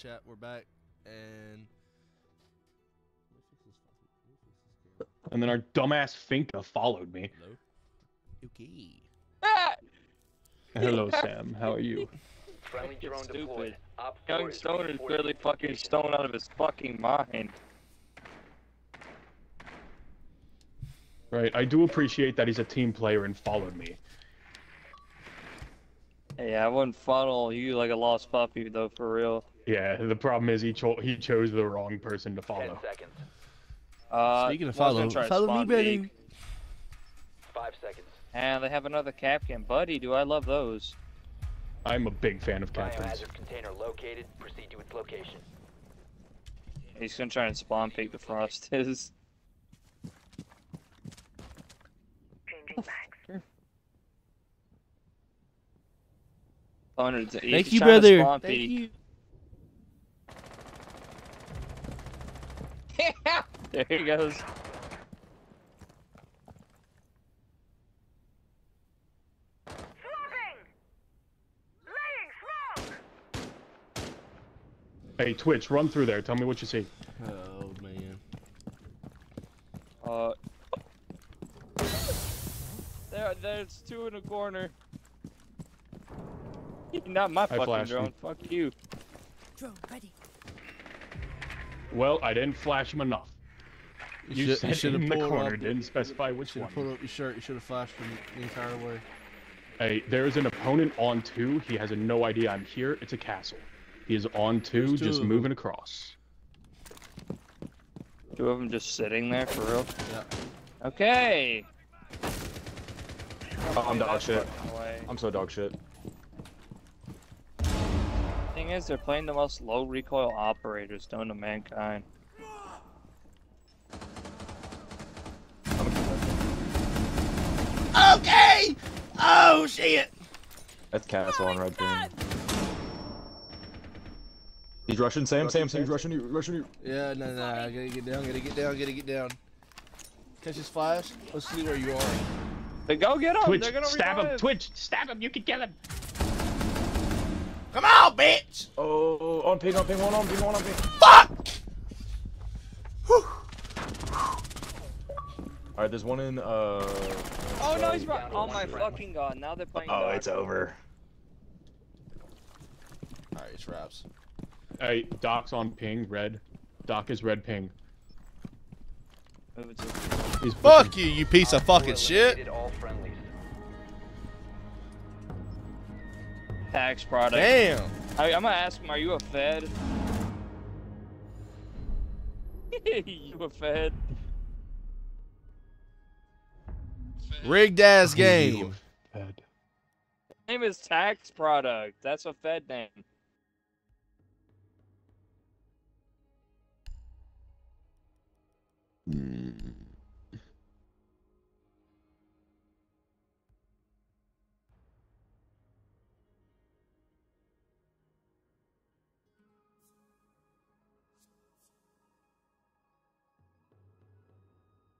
chat, we're back, and then our dumbass Finka followed me. Hello. Okay. Ah! Hello, Sam. How are you? Friendly drone deployed. Young Stone is barely fucking stoned out of his fucking mind. Right, I do appreciate that he's a team player and followed me. Yeah, I wouldn't follow you like a lost puppy, though, for real. Yeah, the problem is he chose the wrong person to follow. 10 seconds. Speaking of follow me, baby. 5 seconds. And they have another Capcan. Buddy, do I love those. I'm a big fan of Capcans. Biohazard container located. Proceed to its location. He's gonna try and spawn peek the Frost is. Changing bags. Thank you, brother. Thank you. There he goes. Hey, Twitch, run through there. Tell me what you see. Oh, man. There's two in a corner. Not my fucking drone. Fuck you. Drone ready. Well, I didn't flash him enough. You said in the corner, didn't specify which one. You should have pulled up your shirt. You should have flashed him the entire way. Hey, there is an opponent on 2. He has no idea I'm here. It's a castle. He is on 2, just moving across. 2 of them just sitting there, for real? Yeah. Okay! Oh, I'm dog shit. I'm so dog shit. Thing is, they're playing the most low recoil operators known to mankind. Okay! Oh, shit! That's Castle on Red Team. He's rushing, Sam's rushing you, Yeah, no, I gotta get down, Catch his flash, let's see where you are. They go get him, Twitch, they're gonna stab him, Twitch, stab him, you can kill him! Come on, bitch! Oh, on ping one. Fuck! Alright, there's one in, oh no, he's right, oh my fucking god, now they're playing Doc. It's over. Alright, it's wraps. Hey, Doc's on ping, red. Doc is red ping. He's fuck you, you piece of fucking shit! Tax product. Damn! I'm gonna ask him, are you a fed? You a fed? Rigged ass game! Fed. Name is Tax Product, that's a fed name.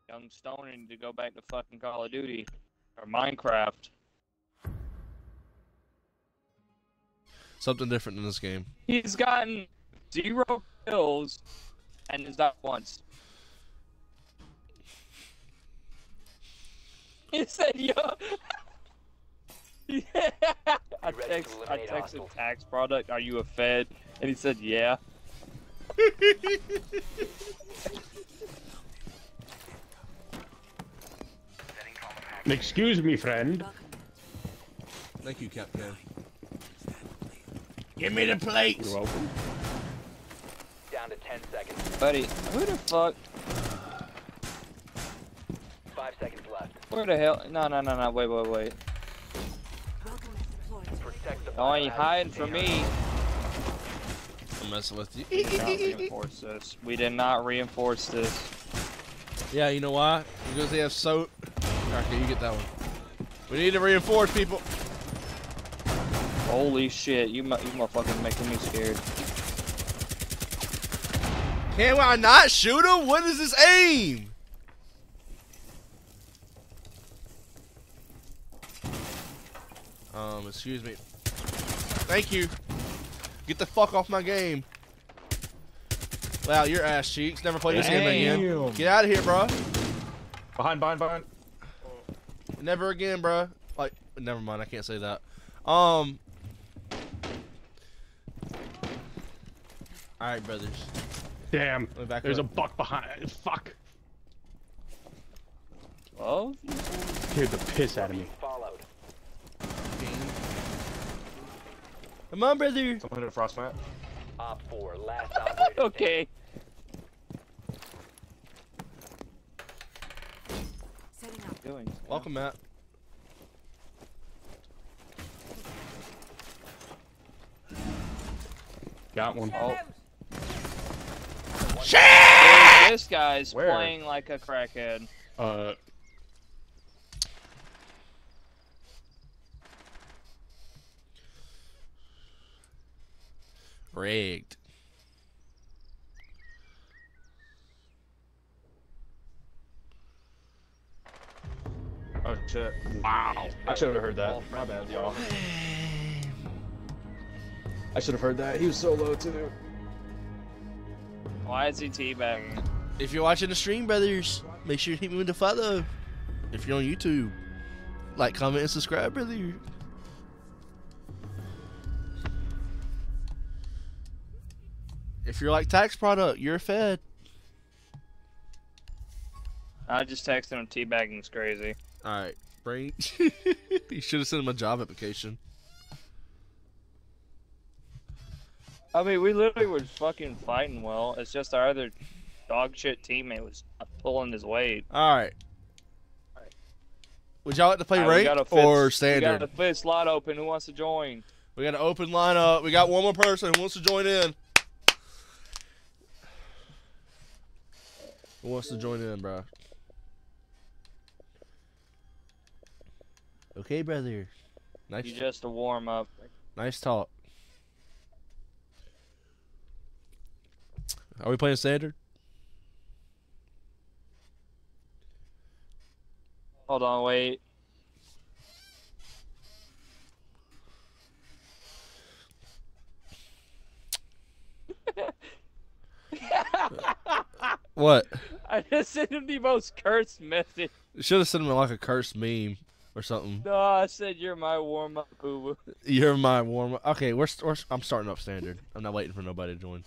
Young Stoning to go back to fucking Call of Duty or Minecraft. Something different in this game. He's gotten 0 kills and is not once. He said, yo. Yeah. I texted Tax Product, are you a fed? And he said, yeah. Excuse me, friend. Thank you, Captain. Give me the plates. You're welcome. Down to 10 seconds. Buddy, who the fuck? 5 seconds left. Where the hell? No, wait. Oh, you're hiding from me. I'm messing with you. We did not reinforce this. Yeah, you know why? Because they have soap. Okay, you get that one. We need to reinforce, people. Holy shit, you motherfucking making me scared. Can I not shoot him? What is his aim? Excuse me. Thank you. Get the fuck off my game. Wow, your ass cheeks. Never play this game again. Get out of here, bro. Behind. Never again, bro. Like, never mind. I can't say that. All right, brothers. Damn. There's a buck behind. Fuck. Oh. Scared the piss out of me. Come on, brother. Someone hit a frost map. Okay. Welcome, Matt. Got one. Oh. Shit! This guy's playing like a crackhead. Rigged. Oh shit. Wow. I should have heard that. My bad, y'all. I should have heard that. He was so low too. Why is he teabagging? If you're watching the stream, brothers, make sure you hit me with the follow. If you're on YouTube, like, comment, and subscribe, brother. If you're like tax product, you're a fed. I just texted him teabagging's crazy. Alright, bring. You should have sent him a job application. I mean, we literally were fucking fighting well. It's just our other dog shit teammate was pulling his weight. Alright. Would y'all like to play ranked or standard? We got a fifth slot open. Who wants to join? We got an open lineup. We got one more person who wants to join in. Who wants to join in, bro? Okay, brother. Nice. You just a warm up. Nice talk. Are we playing standard? Hold on, wait. What? I just sent him the most cursed message. You should have sent him like a cursed meme or something. No, I said you're my warm up, boo boo. You're my warm up. Okay, I'm starting up standard. I'm not waiting for nobody to join.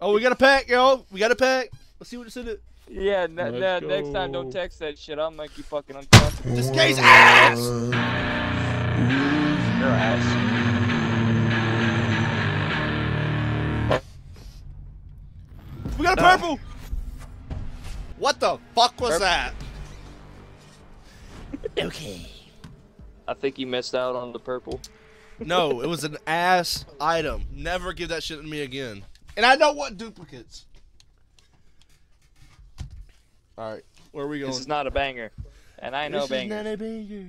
Oh, we got a pack, yo. We got a pack. Let's see what's in it. Yeah, next time don't text that shit. I'll make you fucking uncomfortable. This guy's ass! Your ass. We got a purple! What the fuck was that? Okay. I think you missed out on the purple. No, it was an ass item. Never give that shit to me again. And I don't want duplicates. All right, where are we going? This is not a banger, and I know bangers. This is not a banger.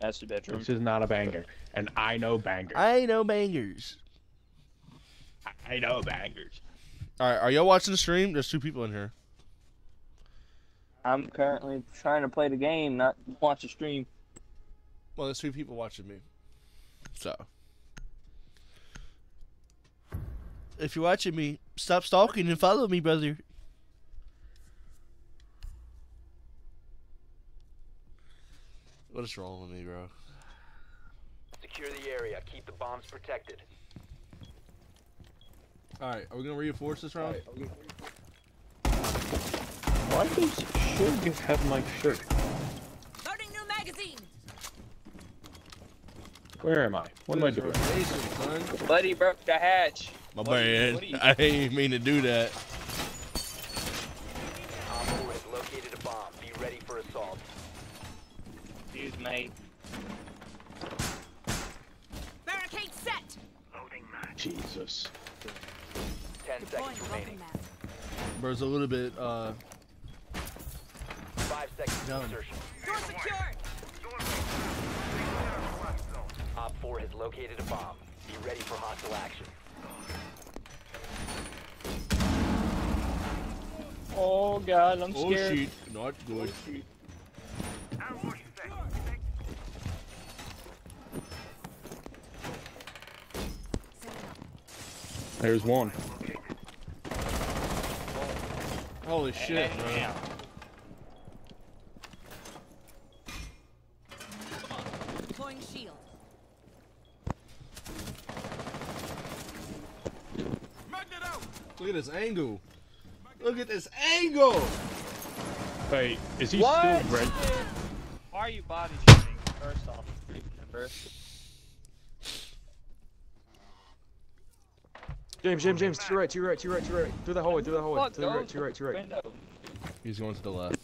That's the bedroom. This is not a banger, and I know bangers. I know bangers. I know bangers. All right, are y'all watching the stream? There's two people in here. I'm currently trying to play the game, not watch the stream. Well, there's two people watching me, so. If you're watching me, stop stalking and follow me, brother. What is wrong with me, bro? Secure the area. Keep the bombs protected. Alright, are we gonna reinforce this round? Why does Shug have my shirt? Loading new magazine! Where am I? What am I doing? Buddy broke the hatch. My bad. I didn't mean to do that. Amaru has located a bomb. Be ready for assault. Dude, mate. Barricade set. Loading match. Jesus. 10 seconds remaining. Bird's a little bit. 5 seconds. Insertion. Door secured. Op 4 has located a bomb. Be ready for hostile action. Oh god, I'm scared. Oh shit, not good. There's one. Holy shit, bro. Damn. Deploying shield. Look at this angle. Look at this angle! Wait, is he still red? Why are you body shooting? First off, remember? James, to your right. Through the hallway, To the right, to your right. He's going to the left.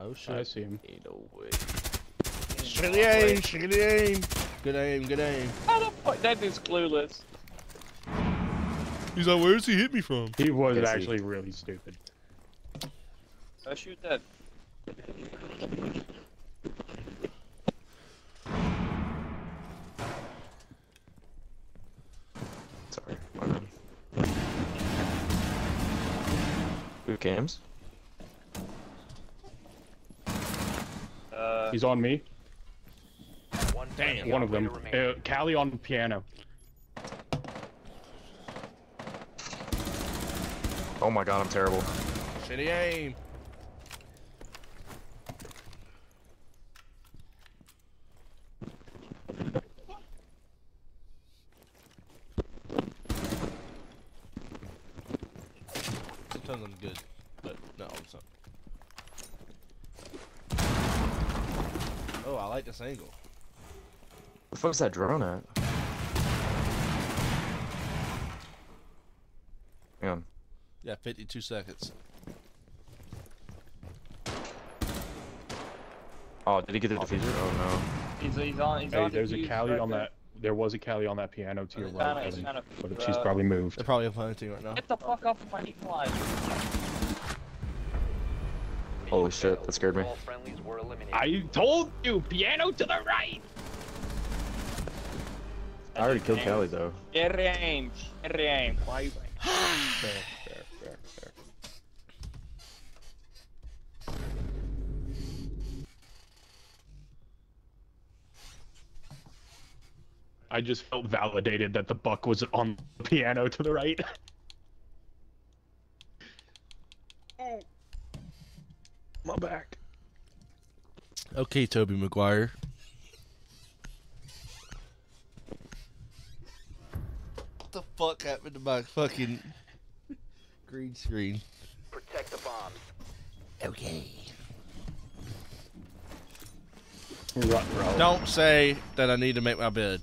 Oh shit. I see him. Ain't no way. Shitty aim. Good aim. How the fuck? That dude's clueless. He's like, where does he hit me from? He was actually really stupid. I shoot that. Cams. He's on me. One of them. Kali on the piano. Oh my god, I'm terrible. Shitty aim. Sometimes I'm good. No, I'm sorry. Oh, I like this angle. What the fuck's that drone at? Hang on. Yeah, 52 seconds. Oh, did he get the diffuser? Oh no. He's on. There's a Kali on that. There was a Kali on that piano to your right. But she's probably moved. They're probably hunting right now. Get the fuck off my fly. Holy shit, that scared me. I told you, piano to the right! I already killed Kali though. Every aim. Why are you playing? Fair. I just felt validated that the buck was on the piano to the right. My back. Okay, Toby Maguire. What the fuck happened to my fucking green screen? Protect the bombs. Okay. Don't say that I need to make my bed.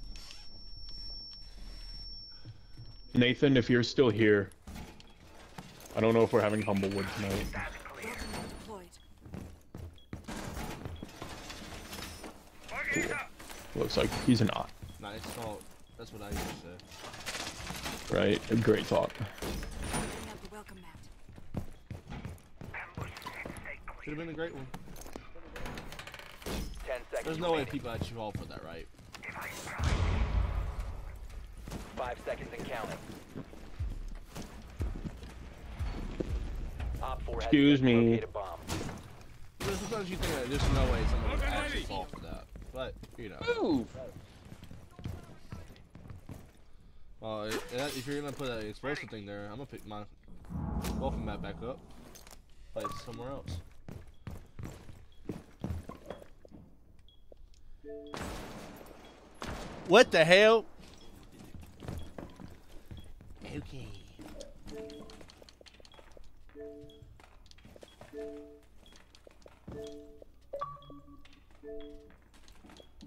Nathan, if you're still here, I don't know if we're having Humblewood tonight. Looks like he's an odd. Nice thought. That's what I used to say. Right, a great thought. Should have been a great one. 10 seconds. There's no way people actually all for that, right? 5 seconds and counting. Excuse me. Sometimes you think that there's no way someone would actually fall for that. But, you know. Move! Well, if you're gonna put an explosive thing there, I'm gonna pick my welcome mat back up. Play it somewhere else. What the hell? Okay.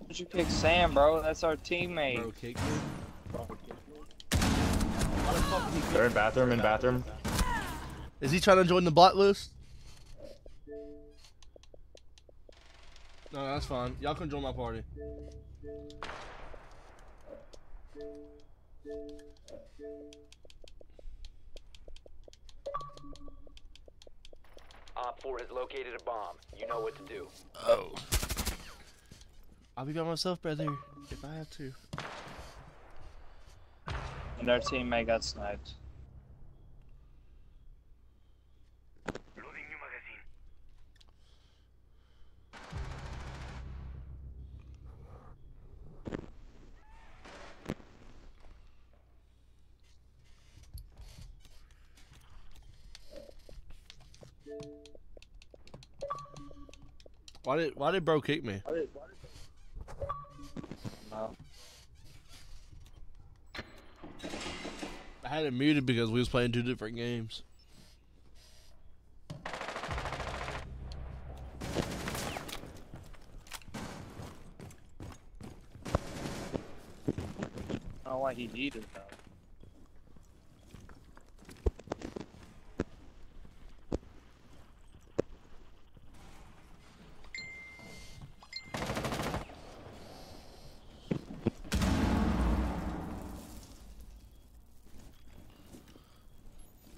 Why'd you pick Sam, bro? That's our teammate. Bro, kick me. They're in bathroom, Is he trying to join the bot list? No, that's fine. Y'all can join my party. Op 4 has located a bomb. You know what to do. Oh. I'll be by myself, brother, if I have to. And our teammate got sniped. Loading new magazine. Why did bro kick me? No. I had it muted because we was playing two different games. I don't know why he needed that.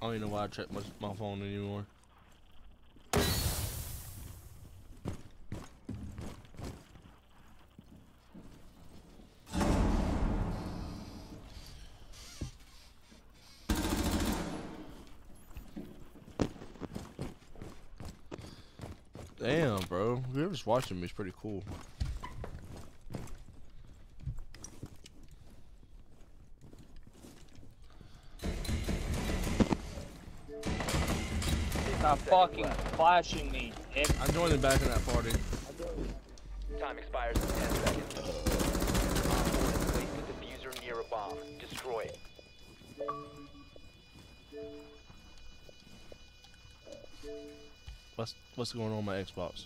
I don't even know why I check my phone anymore. Damn, bro. Whoever's watching me is pretty cool. Stop fucking flashing me. I'm joining back in that party. Time expires in 10 seconds. Place the diffuser near a bomb. Destroy it. What's going on my Xbox?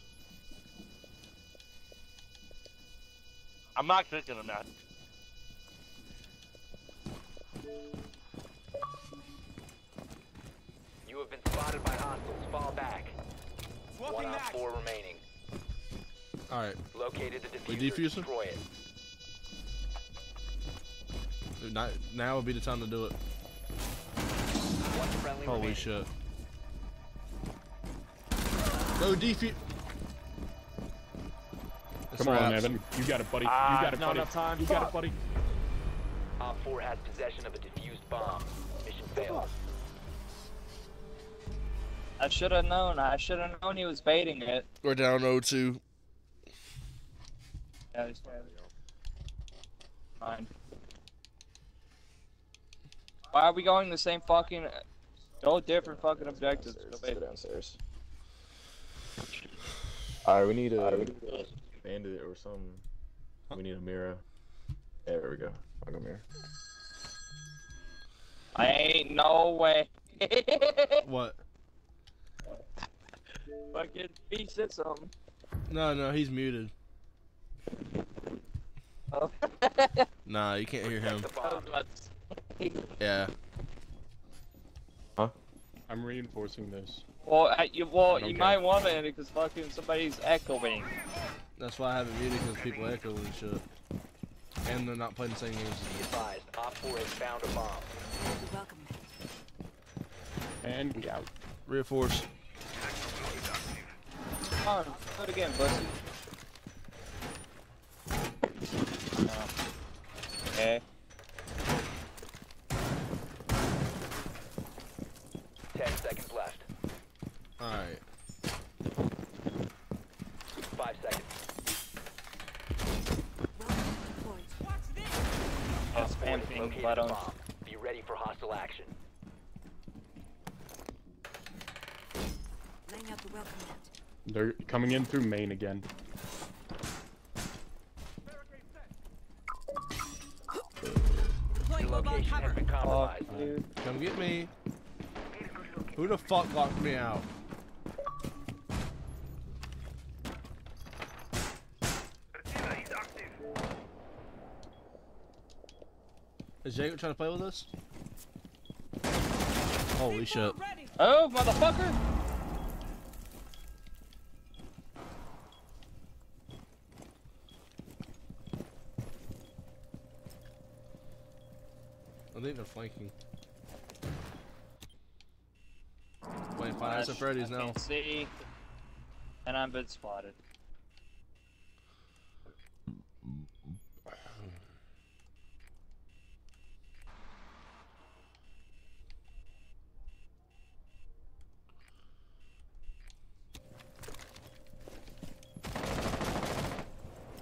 I'm not clicking on that. You have been spotted by hostiles. Fall back. One out, 4 remaining. All right. Located the diffuser. Destroy it. Dude, now would be the time to do it. Holy shit. Go defuse. Come on, man. You got it, buddy. You got it, buddy. Not enough time. You got it, buddy. Op 4 has possession of a defused bomb. Mission failed. I should have known. I should have known he was baiting it. We're down 0-2. Yeah, he's probably fine. Why are we going the same fucking... No different fucking objectives. Go downstairs. Alright, we need a bandit or something. We need a mirror. Yeah, there we go. I'll go mirror. I ain't no way. What? Fucking he said something. No, he's muted. Oh. Nah, you can't hear him. Yeah. Huh? I'm reinforcing this. Well, you might want to end it because fucking somebody's echoing. That's why I haven't muted, because people echo and shit. And they're not playing the same games as me. Advised, Op 4 has found a bomb. Welcome. And we out. Reinforce. Come on, do it again, pussy. Okay. Alright. 5 seconds. I'll spam Finka button. Be ready for hostile action. Laying out the welcome mat. They're coming in through main again. Your location has been compromised. Come get me. Who the fuck locked me out? Is Jäger trying to play with us? Holy shit. Oh, motherfucker! I think they're flanking. Playing Five Nights at Freddy's now. See, and I've been spotted.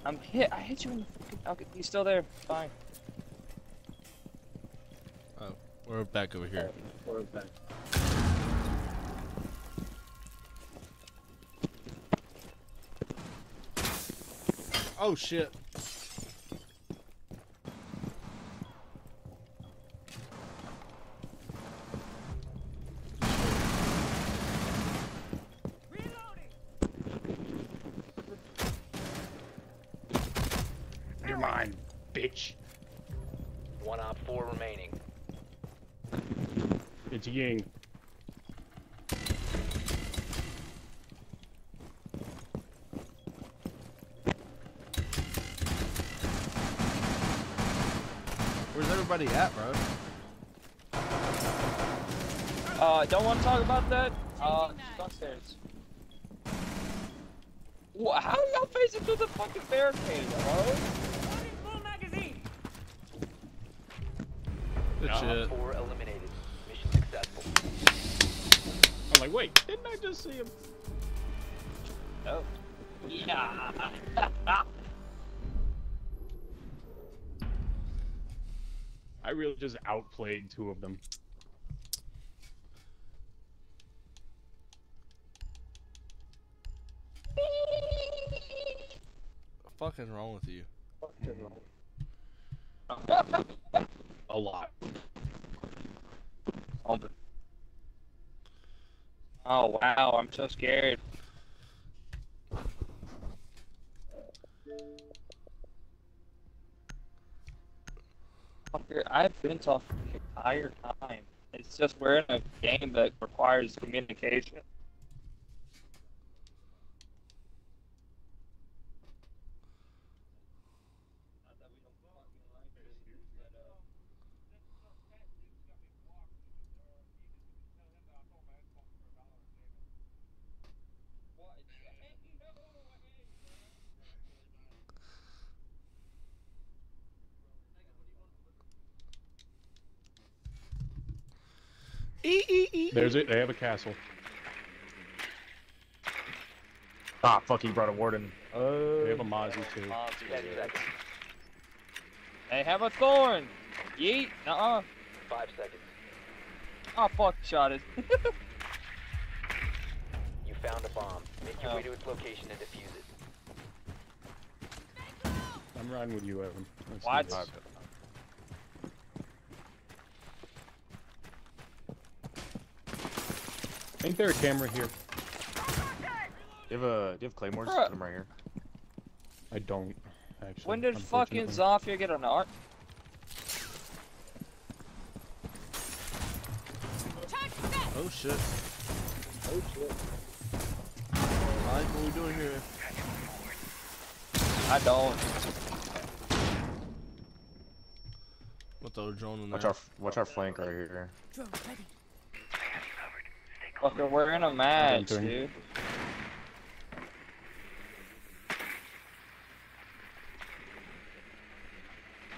I'm hit. I hit you in the fucking. Okay, you still there? Fine. Oh, we're back over here. We're back. Oh shit. Ying. Where's everybody at, bro? Don't want to talk about that. Downstairs. What? How are y'all facing through the fucking barricade, bro? Full magazine. Good shit. I'm like, wait, didn't I just see him? Oh. Yeah. I really just outplayed two of them. What's fucking wrong with you? A lot. Oh wow, I'm so scared. I've been talking the entire time. It's just we're in a game that requires communication. There's it. They have a castle. Ah, fuck! He brought a warden. They have a Mozzie too. They have a Thorn. Yeet. Nuh-uh. 5 seconds. Oh fuck! Shot it. You found a bomb. Make your way to its location and defuse it. I'm riding with you, Evan. What? Ain't there a camera here? Do you have claymores? Put them right here. I don't, actually. When did fucking Zofia get an art? Oh shit. Oh shit. Alright, what are we doing here? I don't. What the drone in there? Watch our flank right here. Drone ready. Fucker, we're in a match, dude.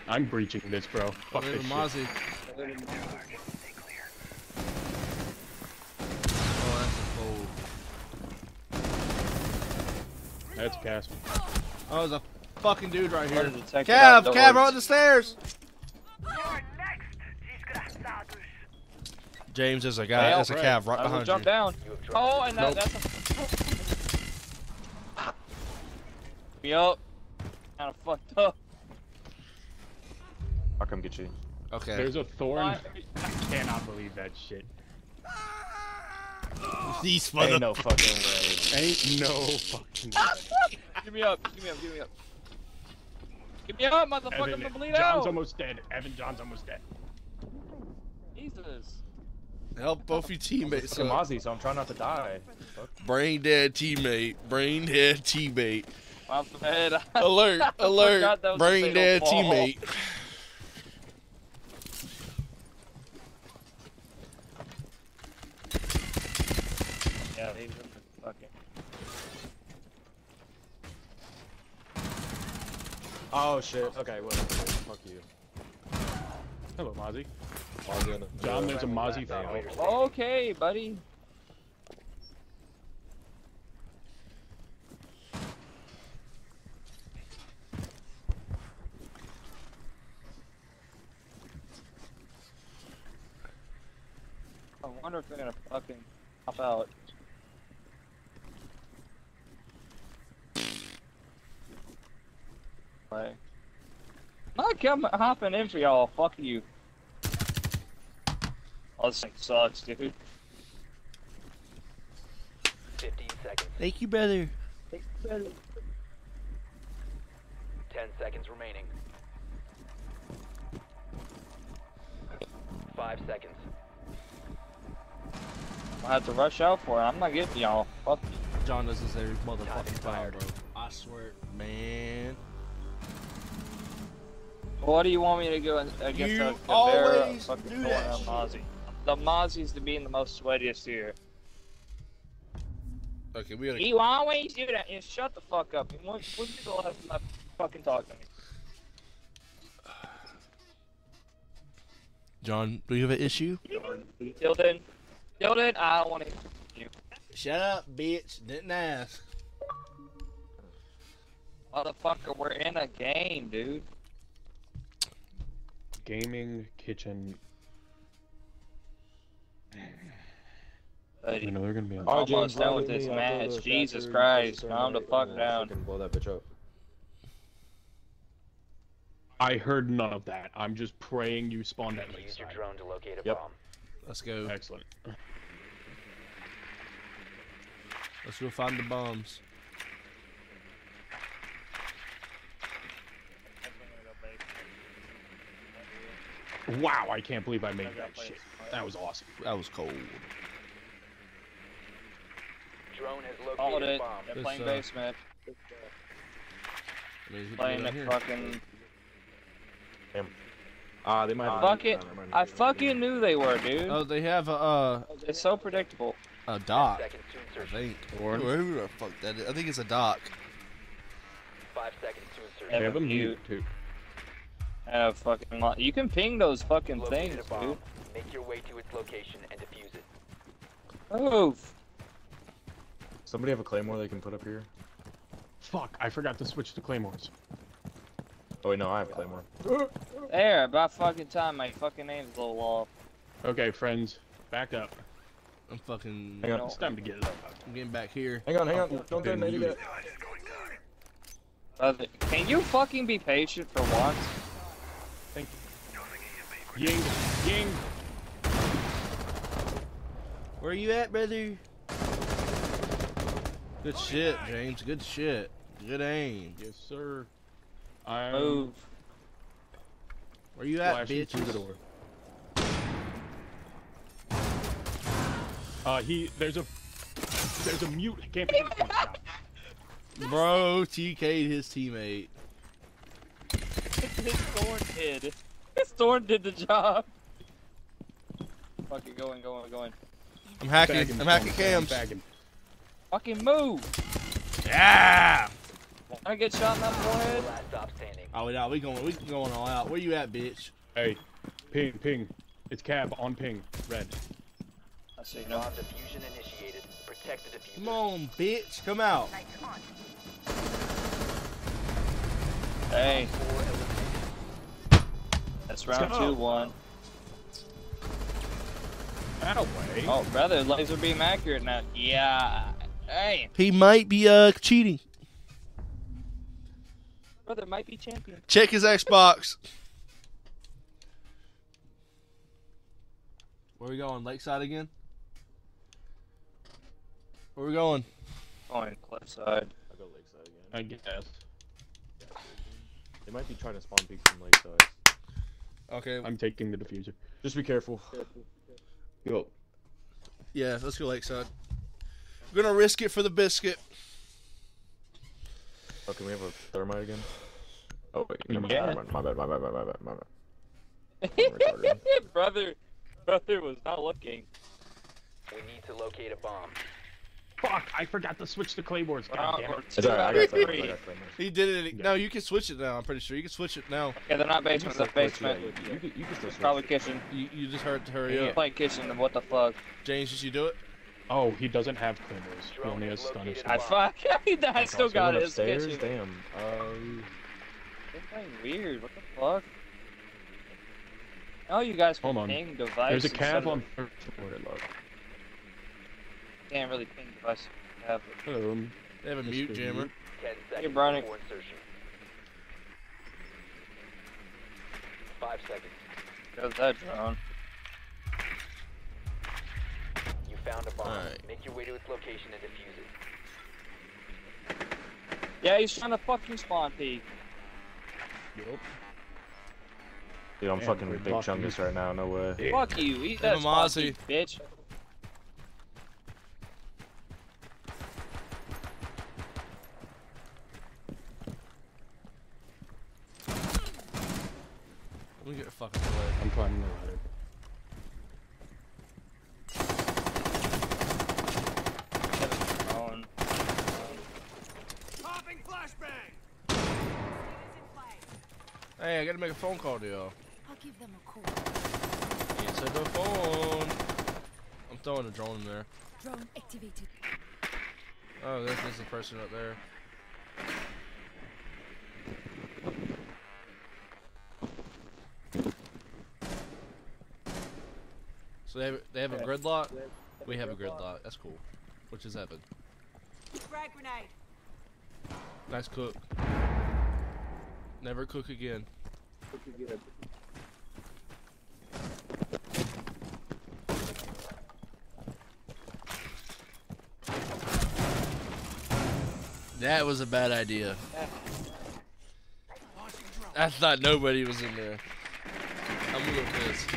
I'm breaching this, bro. Fuck this Mozzie. Shit. Oh, that's a Castle. Oh, there's a fucking dude right here. Cav, right on the stairs! James is a guy, that's a Cav right behind you. Jump down. Oh, and that's a... Yup. Kinda fucked up. I'll come get you. Okay. There's a Thorn. I cannot believe that shit. These mother... Ain't no fucking way. Ain't no fucking way. Give me up. Give me up, motherfucker, I'm gonna bleed out. John's almost dead. Evan, John's almost dead. Jesus. Help both your teammates. I'm Mozzie, so I'm trying not to die. Brain dead teammate. Brain dead teammate. I'm dead. Alert! Alert! Brain dead teammate. Yeah, they fucking. Oh shit. Okay, well, fuck you. Hello, Mozzie. John, there's a Mozzie fan. Okay, buddy. I wonder if they're gonna fucking pop out. play. Not come hopping in for y'all. Fuck you. Oh, this thing sucks, dude. 15 seconds. Thank you, brother. Thank you, brother. 10 seconds remaining. 5 seconds. I have to rush out for it. I'm not getting y'all. Fuck you. John does this every motherfucking time, bro. I swear, man. What do you want me to go against you always do that shit. Mozzie? The Mozzie's to being the most sweatiest here. Okay, we gotta... You always do that. You shut the fuck up. When people have to fucking talk to me. John, do you have an issue? Till then, I don't want to. Shut up, bitch. Didn't ask. Motherfucker, we're in a game, dude. Gaming kitchen. I know they're gonna be almost done with this match. Jesus Christ, calm the fuck down. Blow that bitch up. I heard none of that. I'm just praying you spawn that. Use your drone to locate a bomb. Let's go. Excellent. Let's go find the bombs. Wow, I can't believe I made that shit. That was awesome. That was cold. Drone has located a bomb. They're playing basement. Playing the fucking... Damn. They might have... Fuck it. I fucking knew they were, dude. Oh, they have a... It's so predictable. A doc, I think. Or whoever the fuck that is. I think it's a doc. 5 seconds to insert. They have a mute, too. Oh, fucking you can ping those fucking things, dude. Make your way to its location and defuse it. Move. Somebody have a claymore they can put up here? Fuck, I forgot to switch to claymores. Oh wait, no, I have claymore. There, about fucking time my fucking name's a little off. Okay, friends, back up. I'm fucking... Hang on, it's time to get it up. I'm getting back here. Hang on, don't detonate it yet. Can you fucking be patient for once? Thank you. Ying! Where are you at, brother? Good shit, James. Good shit. Good aim. Yes, sir. I move. Where you at, bitch? Through the door. There's a mute. I can't believe it. Bro, TK'd his teammate. His Thorn did. His Thorn did the job. Fucking going. I'm hacking cams. Fucking move. Yeah. I get shot in that forehead. Oh no, we going all out. Where you at, bitch? Hey, ping. It's Cav on ping. Red. I see no diffusion initiated. Protect the diffusion. Come on, bitch. Come out. Hey. That's round 2-1. That away. Oh, brother, laser beam accurate now. Yeah. Hey. He might be cheating. Brother might be champion. Check his Xbox. Where we going? Lakeside again? Where we going? Going cliffside. I'll go lakeside again. I guess. Yeah. They might be trying to spawn peek from lakeside. Okay. I'm taking the diffuser. Just be careful. Go. Yeah, let's go lakeside. We're gonna risk it for the biscuit. Oh, can we have a thermite again? Oh wait, never mind. My bad. Brother was not looking. We need to locate a bomb. Fuck! I forgot to switch the claymores. God damn it. I got claymores. He did it. Yeah. No, you can switch it now. I'm pretty sure you can switch it now. Yeah, they're not basement. They're basement. Yeah. You can still switch. Probably kitchen. You just heard to hurry up. You're playing kitchen. What the fuck? James, did you do it? Oh, he doesn't have claymores. He only has stun. Fuck! I still got it. Upstairs? Damn. They're playing weird. What the fuck? Oh, you guys can ping device. There's a Cav on first floor. Can't really ping device. They have a mute jammer. Hey, Brian. 5 seconds. There's that drone. You found a bomb. Right. Make your way to its location and defuse it. Yeah, he's trying to fucking spawn peek. Yup. Dude, I'm fucking with Big Chungus right now, no way. Yeah. Fuck you, eat that spawn peek, bitch. Let me get fucking away. I'm climbing the ladder. Popping flashbang. Hey, I gotta make a phone call to y'all. I'll give them a call. Answer the phone. I'm throwing a drone in there. Drone activated. Oh, there's a person up there. So they have a gridlock? We have a gridlock. That's cool. Which is heaven. Frag grenade. Nice cook. Never cook again. Cook again. That was a bad idea. I thought nobody was in there. I'm a little pissed.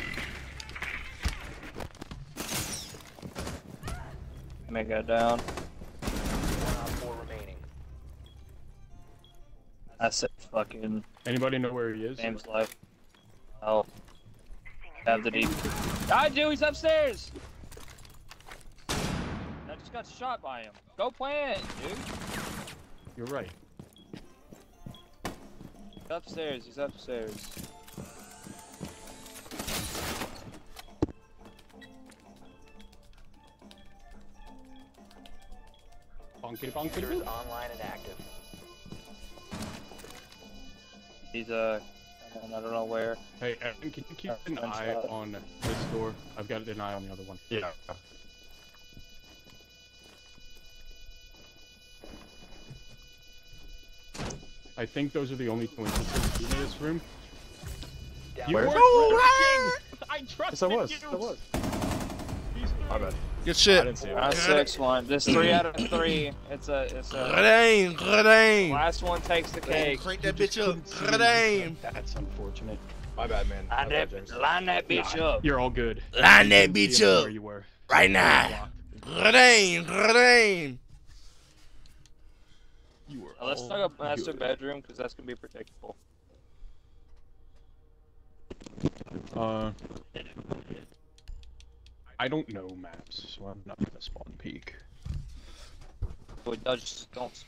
Mega down. 1 on 4 remaining. I said fucking. Anybody know where he is? James life. I'll have the deep. I do. He's upstairs. I just got shot by him. Go play it, dude. You're right. Upstairs. He's upstairs. Bonkity. Online and active. He's I don't know where. Hey, Evan, can you keep an eye on this door? I've got an eye on the other one. Yeah. I think those are the only coincidences in this room. You were I trust you. Yes, I was. My bad. Good shit. I didn't see it. 6-1. There's 3 out of 3. It's a. Grenade. Last one takes the cake. Crank that bitch up. Grenade. That's unfortunate. My bad, man. Line that bitch up. You're all good. Line that bitch up. Where you were. Right now. Grenade. Grenade. You were. Let's talk about master bedroom because that's gonna be predictable. I don't know maps, so I'm not gonna spawn peek. Well, I just don't.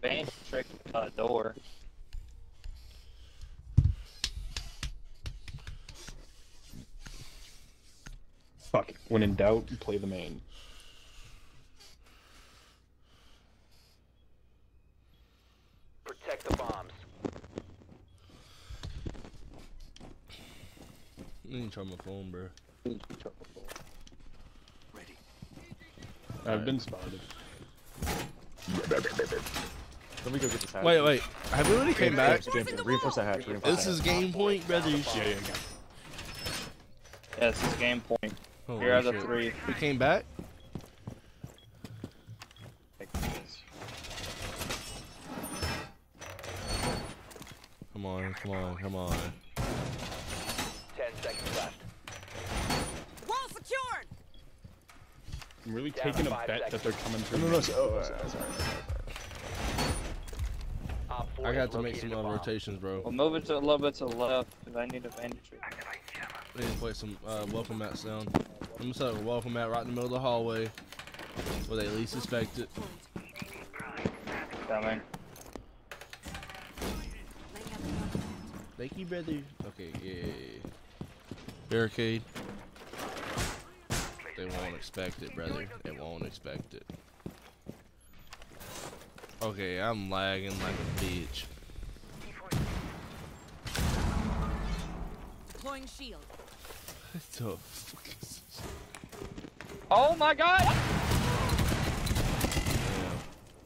Bang trick door. Fuck it. When in doubt, play the main. Protect the bombs. I need to try my phone, bro. Ready. I've been spotted. Let me go get this hatch. Wait. Have we already came back? Reinforce that hatch. This is game point, brothers. Yeah, this is game point. Here are the 3. We came back? Come on. 10 seconds left. Wall secured. I'm really taking a bet that they're coming through. Sorry. I got to make some rotations, bro. Well, move it to a little bit to the left because I need a bandage. We need to play some welcome mats down. I'm gonna set a welcome mat right in the middle of the hallway where they least suspect it. Coming. Thank you, brother. Okay, yeah. Barricade. They won't expect it, brother. They won't expect it. Okay, I'm lagging like a bitch. Deploying shield. What the fuck is this? Oh my god!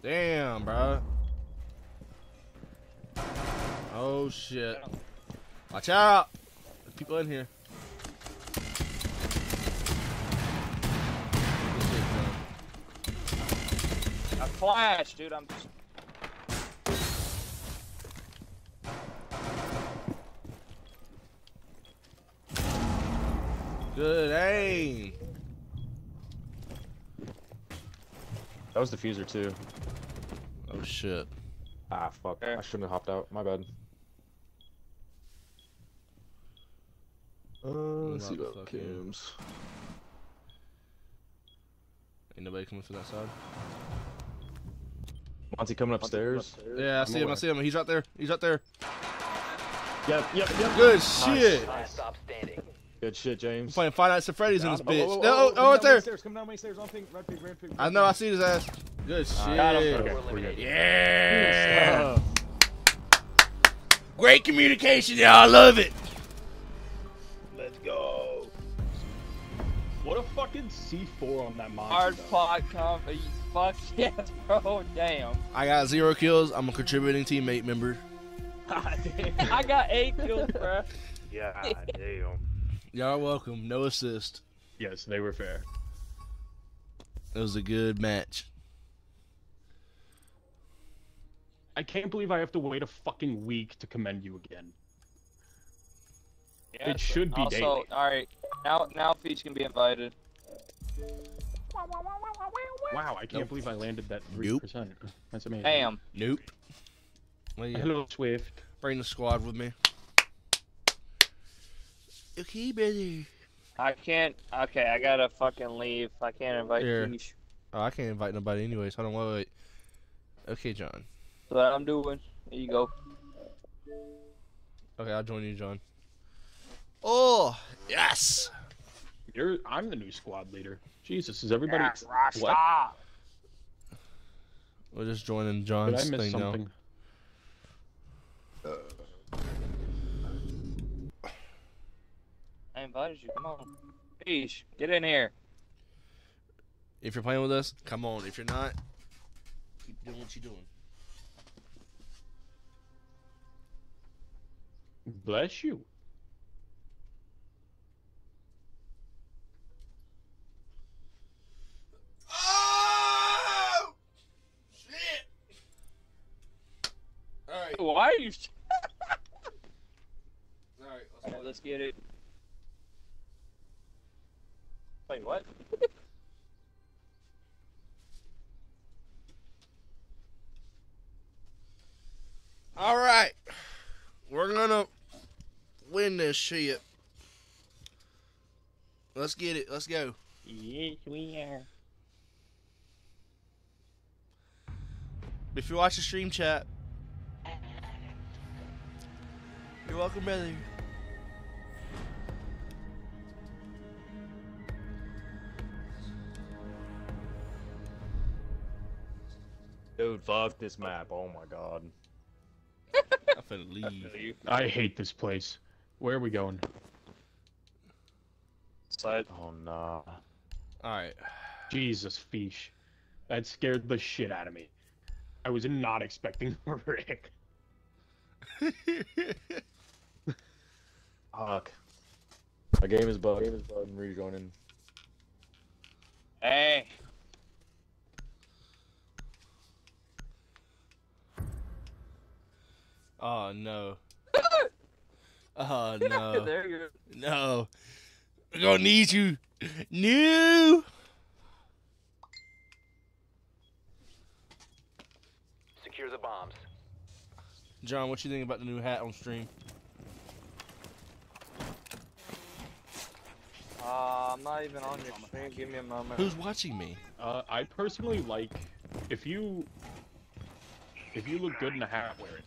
Damn, bro. Oh shit. Watch out. There's people in here. I flashed, dude. I'm just... Good aim. That was the diffuser too. Oh shit. Ah fuck. I shouldn't have hopped out. My bad. Let's see about cams. Ain't nobody coming from that side. Monty coming upstairs. Yeah, I see him. I see him. He's right there. He's right there. Yep, yep, yep. Good shit. Nice. Good shit, James. I'm playing Five Nights at Freddy's in this bitch. Oh, oh, oh, right there. Come down my stairs. On pink, red pink, red pink. I know. I see his ass. Good shit. Okay. Yeah. Great communication, y'all. I love it. Let's go. What a fucking C4 on that monster. Hard pot coffee. Fuck yeah, bro. Damn. I got 0 kills. I'm a contributing teammate member. God damn. I got 8 kills, bro. Yeah, damn. Y'all welcome. No assist. Yes, they were fair. It was a good match. I can't believe I have to wait a fucking week to commend you again. Yeah, it should be daily. All right, now Feach can be invited. Wow, I can't believe I landed that 3%. Nope. That's amazing. Damn. Nope. Well, yeah. Hello, Swift. Bring the squad with me. Okay, baby. I can't. Okay, I gotta fucking leave. I can't invite you. Oh, I can't invite nobody anyway, so I don't want to wait. Okay, John. That's what I'm doing. There you go. Okay, I'll join you, John. Oh, yes! I'm the new squad leader. Jesus, is everybody... Yeah, what? We're just joining John's thing now. Did I miss something? I invited you. Come on. Peach, get in here. If you're playing with us, come on. If you're not, keep doing what you're doing. Bless you. Oh! Shit! Alright. Why are you... Alright, let's get it. Wait, what? Alright. We're gonna... win this shit. Let's get it. Let's go. Yes, we are. If you watch the stream chat, you're welcome, brother. Dude, fuck this map. Oh my god. I finna leave. I hate this place. Where are we going? Side. Oh no. Alright. Jesus fish. That scared the shit out of me. I was not expecting Rick. Fuck. My game is bugged. I'm rejoining. Hey. Oh no. Oh no. There you go. No. We're gonna need you. No. Secure the bombs. John, what you think about the new hat on stream? I'm not even on your stream. Give me a moment. Who's watching me? I personally like if you look good in a hat, wear it.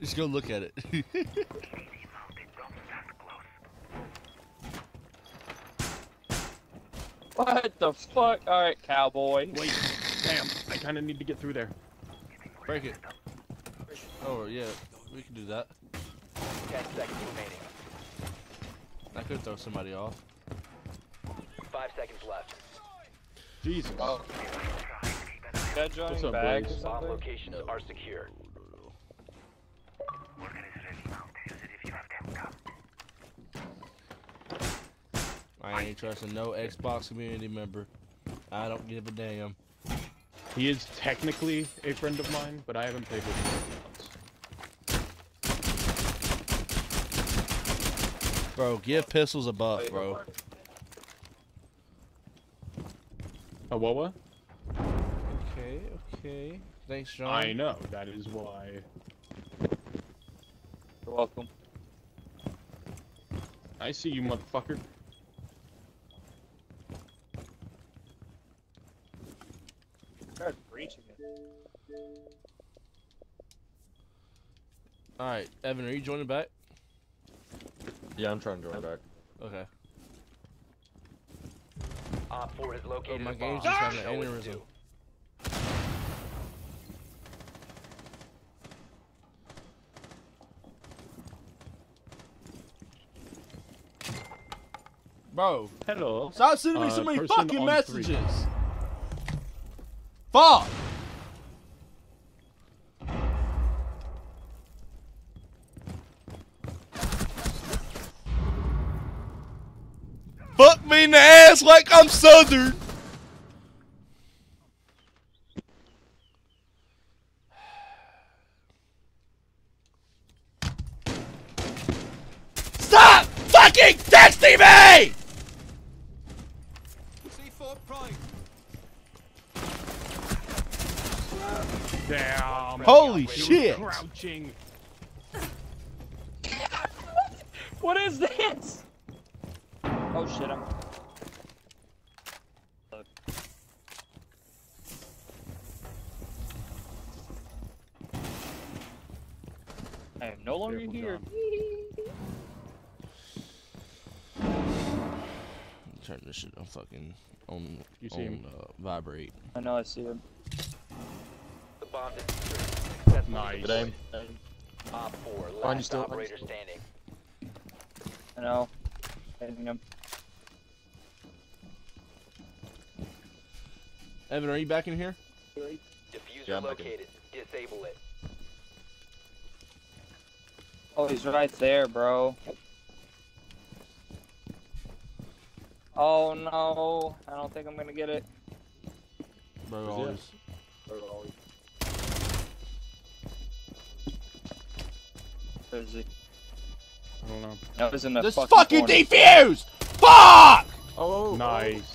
Just go look at it. What the fuck? Alright, cowboy. Wait, damn. I kind of need to get through there. Break it. Oh, yeah. We can do that. 10 seconds remaining. I could throw somebody off. 5 seconds left. Jesus. Oh. What's up, bags? Bomb locations are secure. ain't trusting no Xbox community member. I don't give a damn. He is technically a friend of mine, but I haven't played with him once. Bro, give pistols a buff, bro. A what? Okay, okay. Thanks, John. I know, that is why. You're welcome. I see you, motherfucker. That's breaching it. Alright, Evan, are you joining back? Yeah, I'm trying to join back. Okay. Op 4 is located. Oh, my game's just having an aneurysm. Bro, hello. Stop sending me so many fucking messages. Fuck. Fuck me in the ass like I'm Southern. Stop fucking texting me! Damn. Holy shit! Crouching. What is this? Oh shit! I'm. Look. I am no longer here. Turn this shit on fucking on vibrate. I know I see him. Bandit. That's nice. Op 4, last operator standing. I know. Hitting him. Evan, are you back in here? Diffuser located. Disable it. Oh, he's right there, bro. Oh no, I don't think I'm gonna get it. Bro, always. Where is he? I don't know. That was in the fucking defused! Fuck! Oh, nice.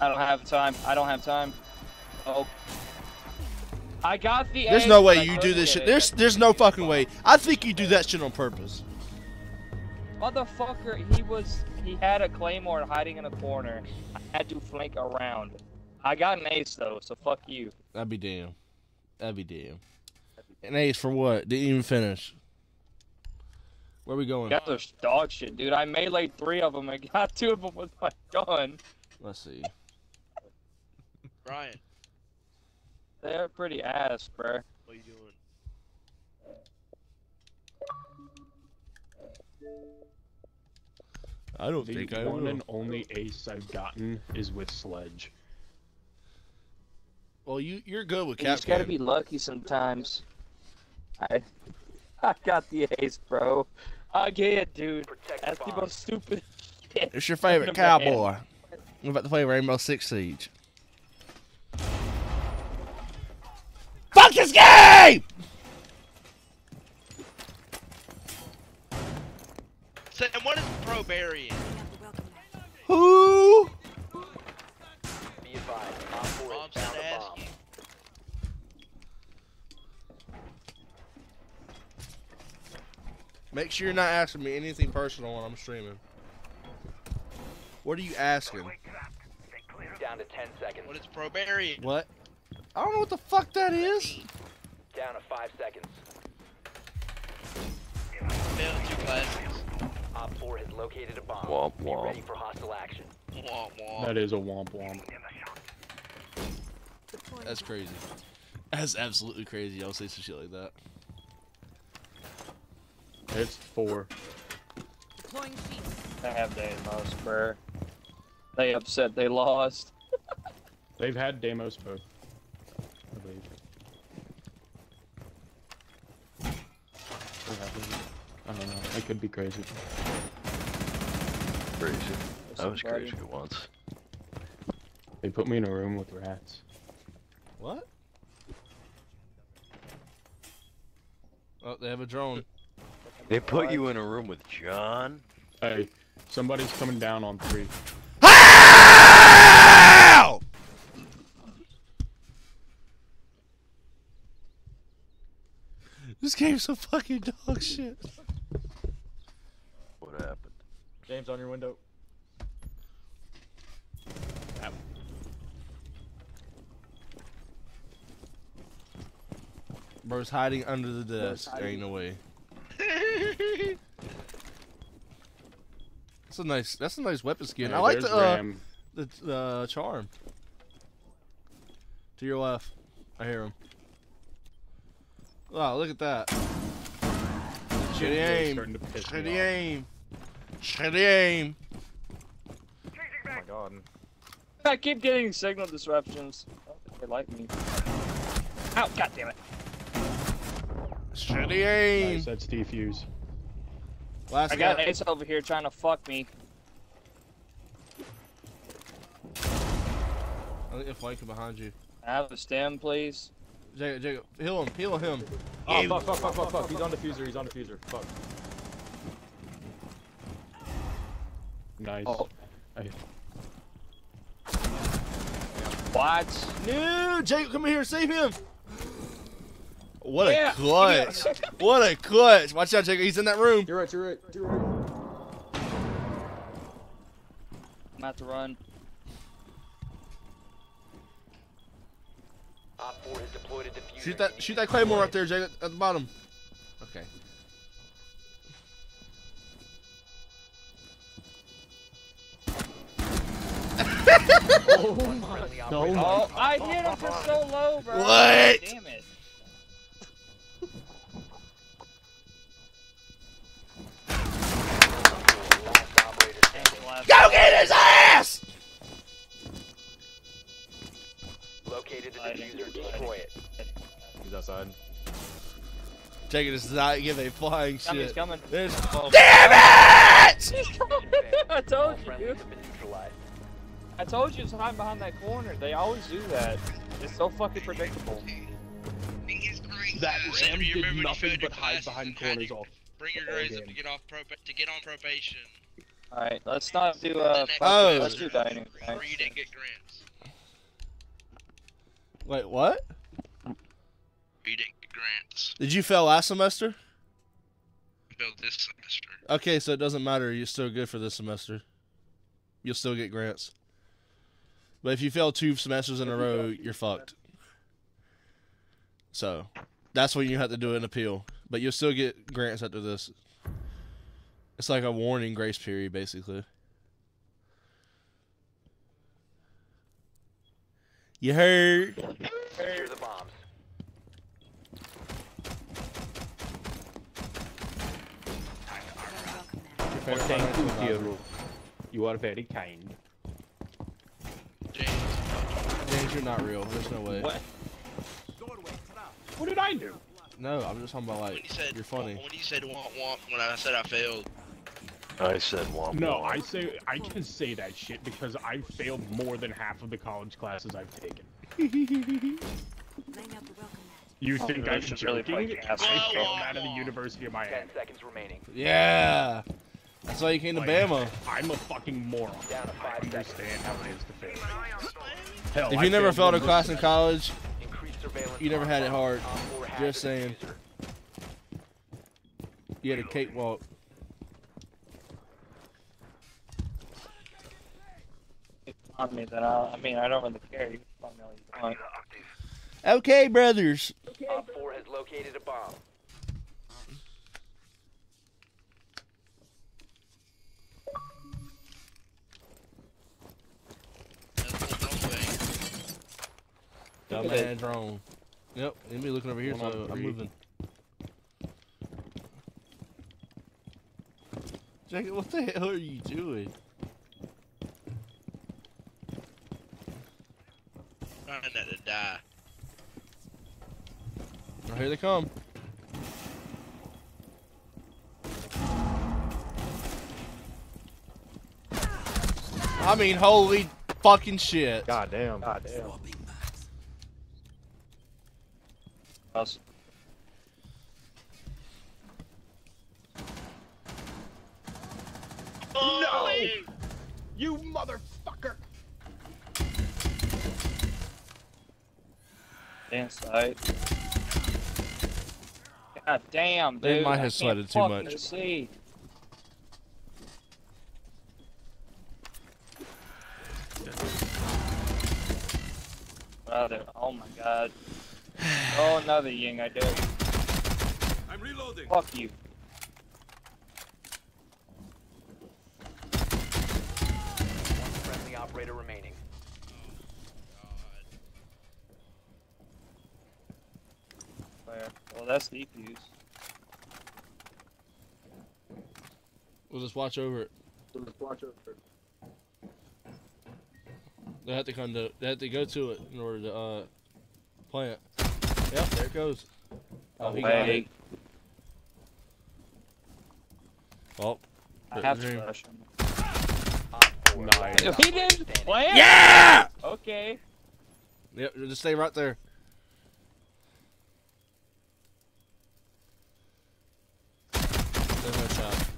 I don't have time. I don't have time. Oh. I got the. There's no way you do this shit. There's no fucking way. I think you do that shit on purpose. Motherfucker, he had a claymore hiding in a corner. I had to flank around. I got an ace though, so fuck you. I'd be damn. I'd be damn. An ace for what? Didn't even finish. Where we going? That was dog shit, dude. I meleeed 3 of them. I got 2 of them with my gun. Let's see. Brian. They're pretty ass, bro. What are you doing? I don't think I will. The one and only ace I've gotten is with Sledge. Well, you're good with Cap. You just gotta be lucky sometimes. I got the ace, bro. I get it, dude. That's the most stupid shit. It's your favorite cowboy. I'm about to play Rainbow Six Siege. Fuck this game! So, and what is Probarian? Who? Be advised, Op 4 has found a bomb. Make sure you're not asking me anything personal when I'm streaming. What are you asking? Down to 10 seconds. What is Probarian? What? I don't know what the fuck that is. Down to 5 seconds. Failed 2 classes. Op 4 has located a bomb. Womp womp. Be ready for hostile action. Womp womp. That is a womp womp. That's crazy. That's absolutely crazy. Y'all say some shit like that. It's 4. They have Deimos, bro. They upset. They lost. They've had Deimos both. I believe. I don't know. I could be crazy. Crazy. I was crazy for once. They put me in a room with rats. What? Oh, they have a drone. They put you in a room with John? Hey, somebody's coming down on 3. Ow! This game's so fucking dog shit. What happened? James, on your window. Ow. Bro's hiding under the desk. There ain't no way. That's a nice. That's a nice weapon skin. Hey, I like the charm. To your left, I hear him. Wow, look at that. Shitty aim. Shitty aim. Shitty aim. Oh my god. I keep getting signal disruptions. I don't think they like me. Ow! God damn it. Shitty aim. Nice, that's defuse. Last I got an ace over here trying to fuck me. I think they're flanking behind you. I have a stem, please. Jacob, heal him, heal him. Oh, fuck. He's on diffuser, fuck. Nice. Oh. Hey. What? No, Jacob, come here, save him. What a clutch. What a clutch. Watch out, Jacob. He's in that room. You're right, you're right. I'm about to run. Shoot that claymore up there, Jacob, at the bottom. Okay. Oh my god. Oh, I hit him for so low, bro. What? Damn it. Go get his ass! Located the diffuser, destroy it. He's outside. Jacob does not give a flying shit. He's coming. There's damn it! He's coming. I told you. I told you it's hiding behind that corner. They always do that. It's so fucking predictable. That Sam did nothing but hide behind corners all. Bring your grades up to get off on probation. Alright, let's not do let's do dining. Where you didn't get grants. Wait, what? You didn't get grants. Did you fail last semester? I failed this semester. Okay, so it doesn't matter. You're still good for this semester. You'll still get grants. But if you fail 2 semesters in a row, you're fucked. So, that's when you have to do an appeal. But you'll still get grants after this. It's like a warning grace period, basically. You heard? Here's the bombs. Well, thank you, dear. You are very kind. James, you're not real. There's no way. What did I do? No, I'm just talking about like, when you said, you're funny. When you said womp when I said I failed. I said womp. No, I can say that shit because I failed more than half of the college classes I've taken. You think I should really play? I failed out of the University of Miami. 10 seconds remaining. Yeah. That's why you came to Bama. I'm a fucking moron. I understand how it is to fail. Hell, if you never failed a class in college, you never had it hard. Just saying. You had a cakewalk. On me that I mean, I don't really care. You can tell me all you want. Okay, brothers. Op 4 has located a bomb. Got my drone. Yep, let me looking over here, so I'm moving. Jacob, what the hell are you doing? I'm trying to die. Oh, here they come. I mean, holy fucking shit. Goddamn. Goddamn. Awesome. No! You motherfucker! Inside. God damn, dude. They might have sweated too much. See. Brother, oh my god. Oh, another Ying, I do. I'm reloading. Fuck you. One friendly operator remaining. Oh, God. Well, that's deep use. We'll just watch over it. They have to come to. They have to go to it in order to play it. Yep, there it goes. Oh, he got it. Well, I have to rush him. Nice. He didn't play it. Yeah. Okay. Yep, just stay right there.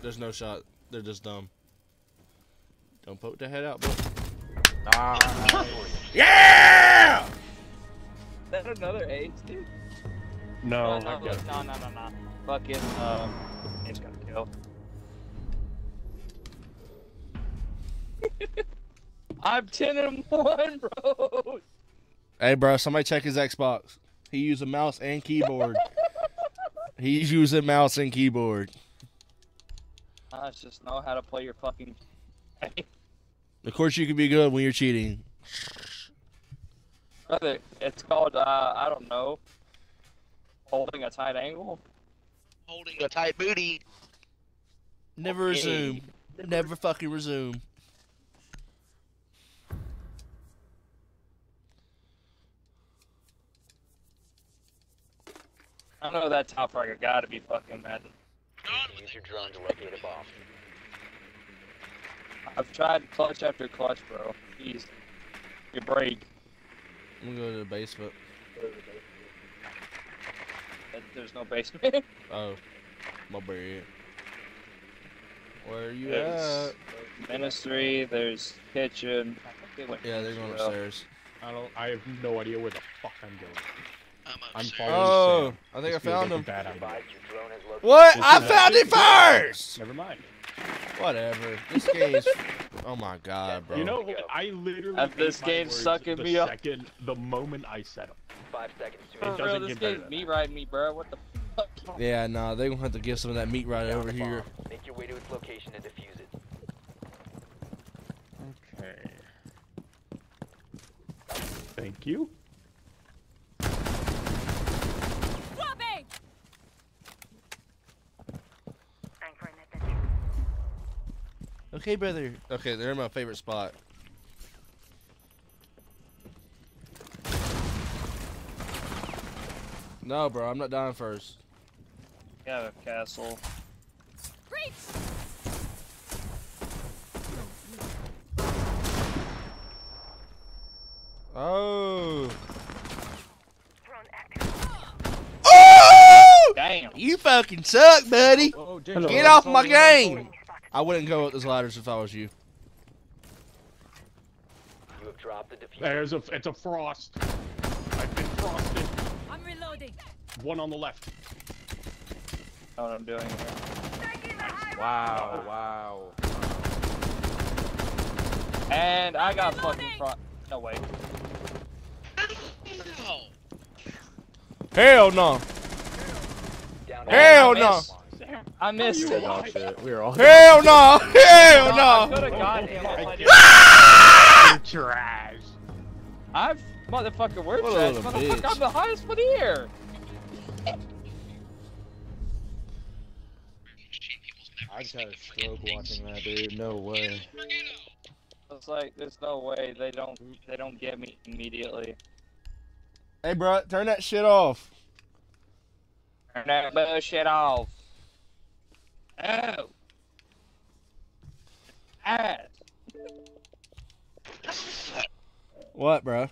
There's no shot. They're just dumb. Don't poke the head out, boy. Ah. Yeah! Is that another ace, dude? No. No. Fucking, it's gonna kill. I'm 10-1, bro. Hey, bro, somebody check his Xbox. He used a mouse and keyboard. He's using mouse and keyboard. I just know how to play your fucking game. Of course you can be good when you're cheating. Brother, it's called, I don't know, holding a tight angle? Holding a tight booty. Never resume. Never fucking resume. I know that top right gotta be fucking mad. Use your drone to locate a bomb. I've tried clutch after clutch, bro. Jeez. You break. I'm gonna go to the basement. There's no basement. Oh. My bad. Where are you at? Ministry, there's kitchen. Yeah, they're going upstairs. I have no idea where the fuck I'm going. I'm following Sam. I think I found him. What? I found it first! Never mind. Whatever. This game's. Oh my god, bro. You know, I literally. This game's sucking me up. The moment I set up. 5 seconds. It doesn't get better. This game's meat riding me, bro. What the fuck? Yeah, nah, they're gonna have to give some of that meat right over here. Make your way to its location and defuse it. Okay. Thank you. Okay, brother. Okay, they're in my favorite spot. No, bro, I'm not dying first. Yeah, a castle. Great. Oh. Oh! Damn. You fucking suck, buddy. Oh, get off my game. I wouldn't go up those ladders if I was you. You have dropped the defuse. It's a Frost. I've been frosted. I'm reloading. One on the left. I know what I'm doing here. Wow. And I got fucking Frost. No way. Hell no. Hell no. I missed it. Hell no! Hell no! I could've got him if I didn't. You're trash. I've motherfucking word trash. Motherfucker, I'm the highest one here. I just had a stroke watching that, dude. No way. It's like there's no way they don't get me immediately. Hey, bro, turn that shit off. Turn that bullshit off. Oh. Ah. What, bro?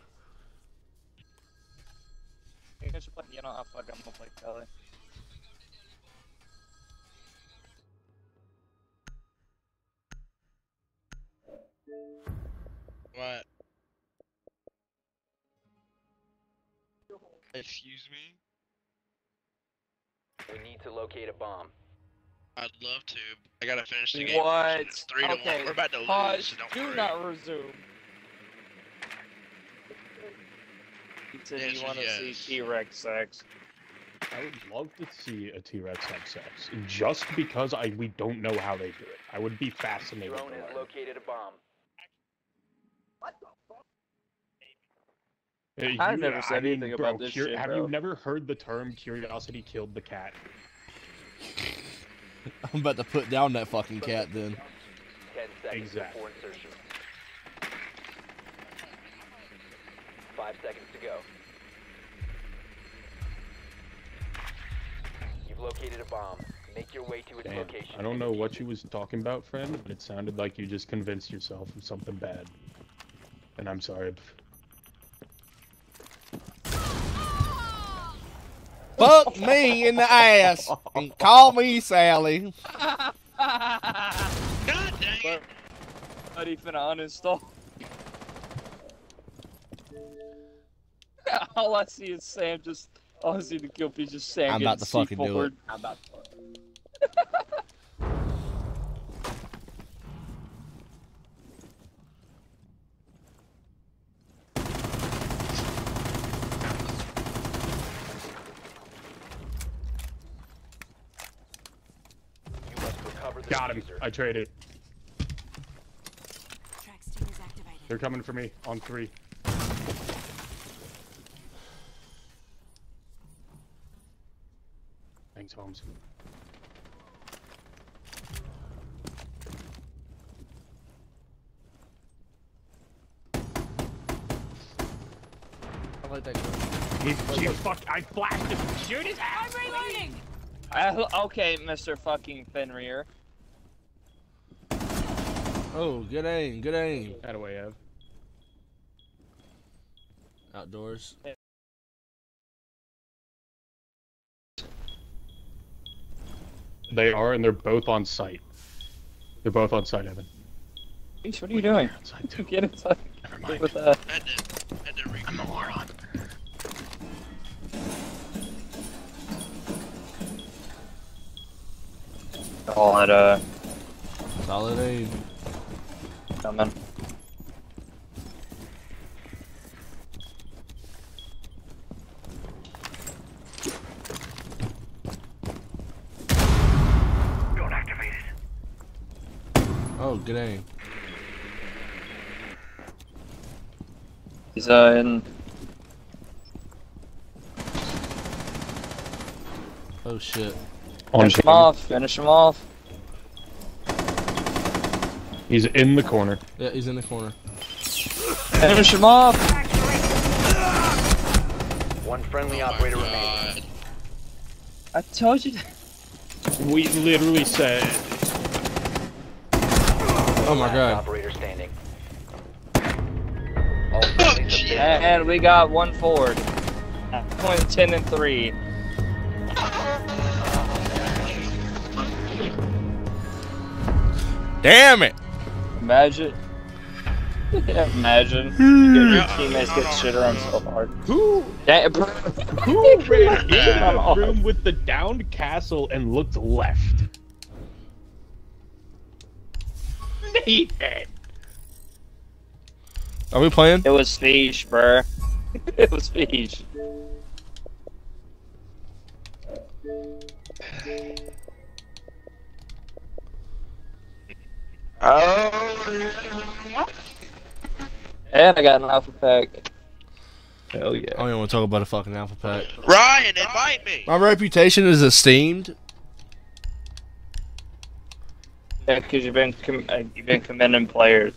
You guys should play. You don't have fun. I'm gonna play Kali. What? Excuse me? We need to locate a bomb. I'd love to. I gotta finish the game. What? It's 3-1. Okay. We're about to lose, so don't worry. Do not resume. He said yes, you want to see T-Rex sex. I would love to see a T-Rex have sex, just because we don't know how they do it. I would be fascinated. Drone has located a bomb. What the fuck? Hey, I've never said anything about this shit, bro. Have you never heard the term "curiosity killed the cat"? I'm about to put down that fucking cat then. 10 seconds exactly. Before insertion. 5 seconds to go. You've located a bomb. Make your way to its location. I don't know what you was talking about, friend, but it sounded like you just convinced yourself of something bad. And I'm sorry. Fuck me in the ass and call me Sally. God dang it. How do you finna uninstall? All I see is Sam just. All I see the guilt is just Sam. I'm about to fucking do it. I'm about to. Got him. I traded. They're coming for me on 3. Thanks, Holmes. I flashed him. Shoot his ass. I'm reloading. Okay, Mr. fucking Fenrir. Oh, good aim, good aim. How do I have? Outdoors. Yeah. They are, and they're both on site. They're both on site, Evan. Peach, what are you doing? Get inside. Never mind. With, I'm a moron. All at solid aim. Coming. Drone activated. Oh, good aim. He's in. Oh shit. Finish him off. Finish him off. He's in the corner. Yeah, he's in the corner. Finish him off! One friendly operator remaining. I told you that. We literally said. Oh my god. Operator standing. Oh, shit. And we got one forward. 10 and 3. Damn it! Imagine. Imagine. Your teammates get shit around so hard. Who ran into the room with the downed Castle and looked left? Nathan! Are we playing? It was Fish, bruh. It was Fish. Oh, and I got an alpha pack. Hell yeah. I don't even want to talk about a fucking alpha pack. Ryan, invite me! My reputation is esteemed. Yeah, because you've been commending players.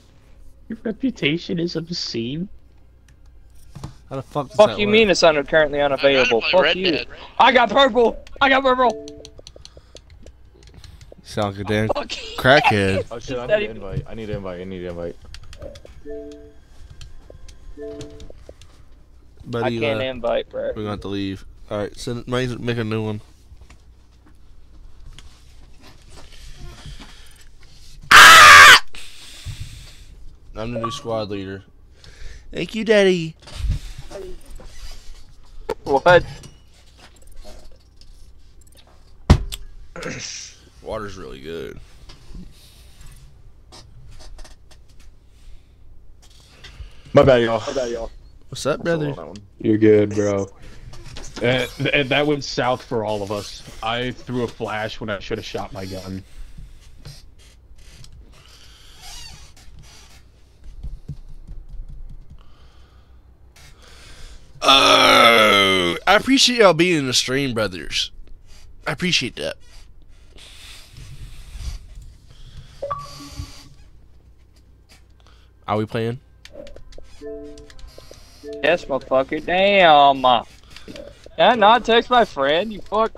Your reputation is obscene? How the fuck does that work? Mean it's currently unavailable? Fuck you. Dead. I got purple! I got purple! Sound like a damn crackhead. Oh shit, I need an invite. I need an invite. Buddy, I can't invite, bro. We're gonna have to leave. Alright, send it, make a new one. Ah! I'm the new squad leader. Thank you, Daddy. What? Water's really good. My bad, y'all. What's up, brother? You're good, bro. And that went south for all of us. I threw a flash when I should have shot my gun. Oh, I appreciate y'all being in the stream, brothers. I appreciate that. Are we playing? Yes, motherfucker. Damn. Did I not text my friend? You fuck.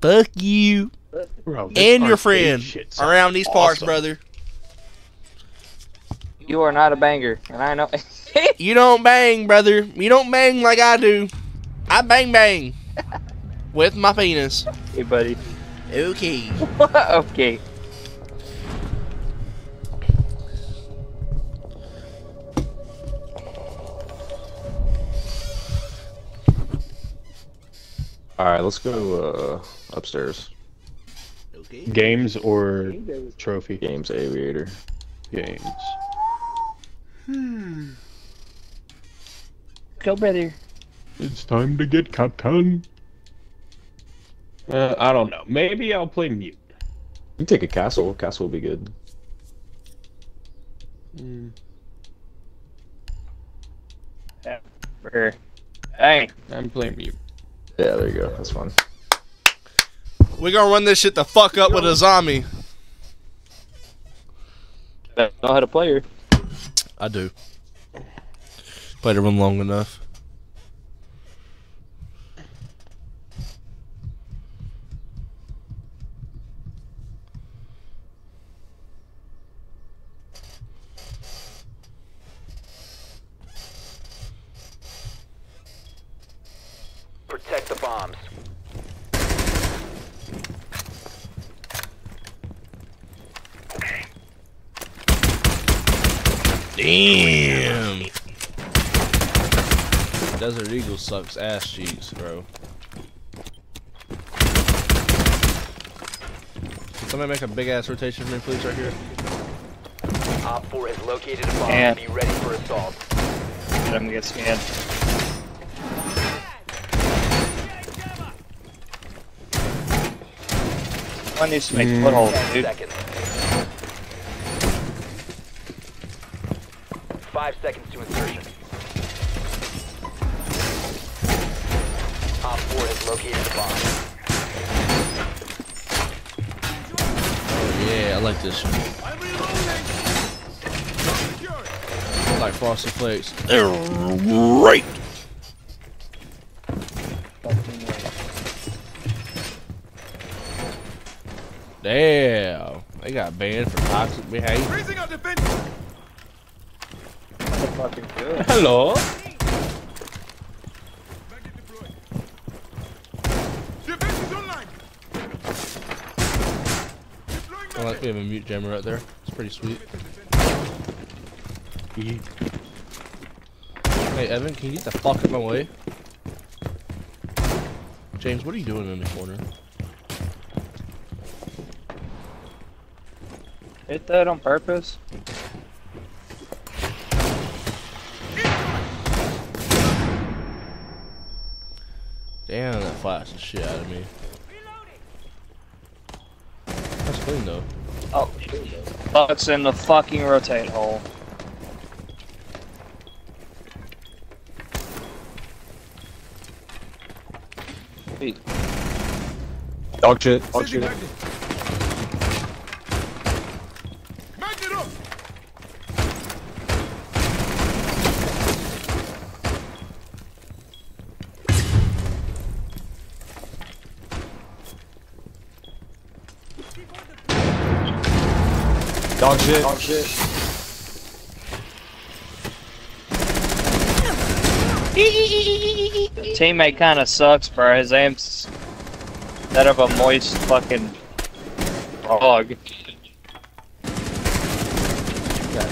Fuck you. Bro, and your friend around these parts, brother. You are not a banger, and I know. You don't bang, brother. You don't bang like I do. I bang bang with my penis. Hey, buddy. Okay. Okay. Alright, let's go upstairs. Okay. Games or trophy? Games, aviator. Games. Hmm. Go, brother. It's time to get Captain. I don't know. Maybe I'll play Mute. You can take a castle. Castle will be good. Mm. Hey, I'm playing Mute. Yeah, there you go. That's fun. We're gonna run this shit the fuck up with Azami. I don't know how to play her. I do. Played her one long enough. Protect the bombs. Damn. Desert Eagle sucks ass cheeks, bro. Can somebody make a big ass rotation for me, please, right here? Op 4 has located a bomb. And be ready for assault. I'm gonna get scanned. I need to make foothold, dude. 5 seconds to insertion. Op 4 has located the bomb. Oh yeah, I like this one. I like Frosted Flakes. They're right. Damn, they got banned for toxic behavior. Freezing on defense. That's fucking good. Hello. Defense is online. I like we have a mute jammer right there. It's pretty sweet. Hey Evan, can you get the fuck out of my way? James, what are you doing in the corner? Hit that on purpose? Damn, that flashed the shit out of me. That's clean though. Oh, it's in the fucking rotate hole. Wait. Dog shit. Dog shit. Dog shit. Dog shit. teammate kind of sucks, bro. His aim's that of a moist fucking hog.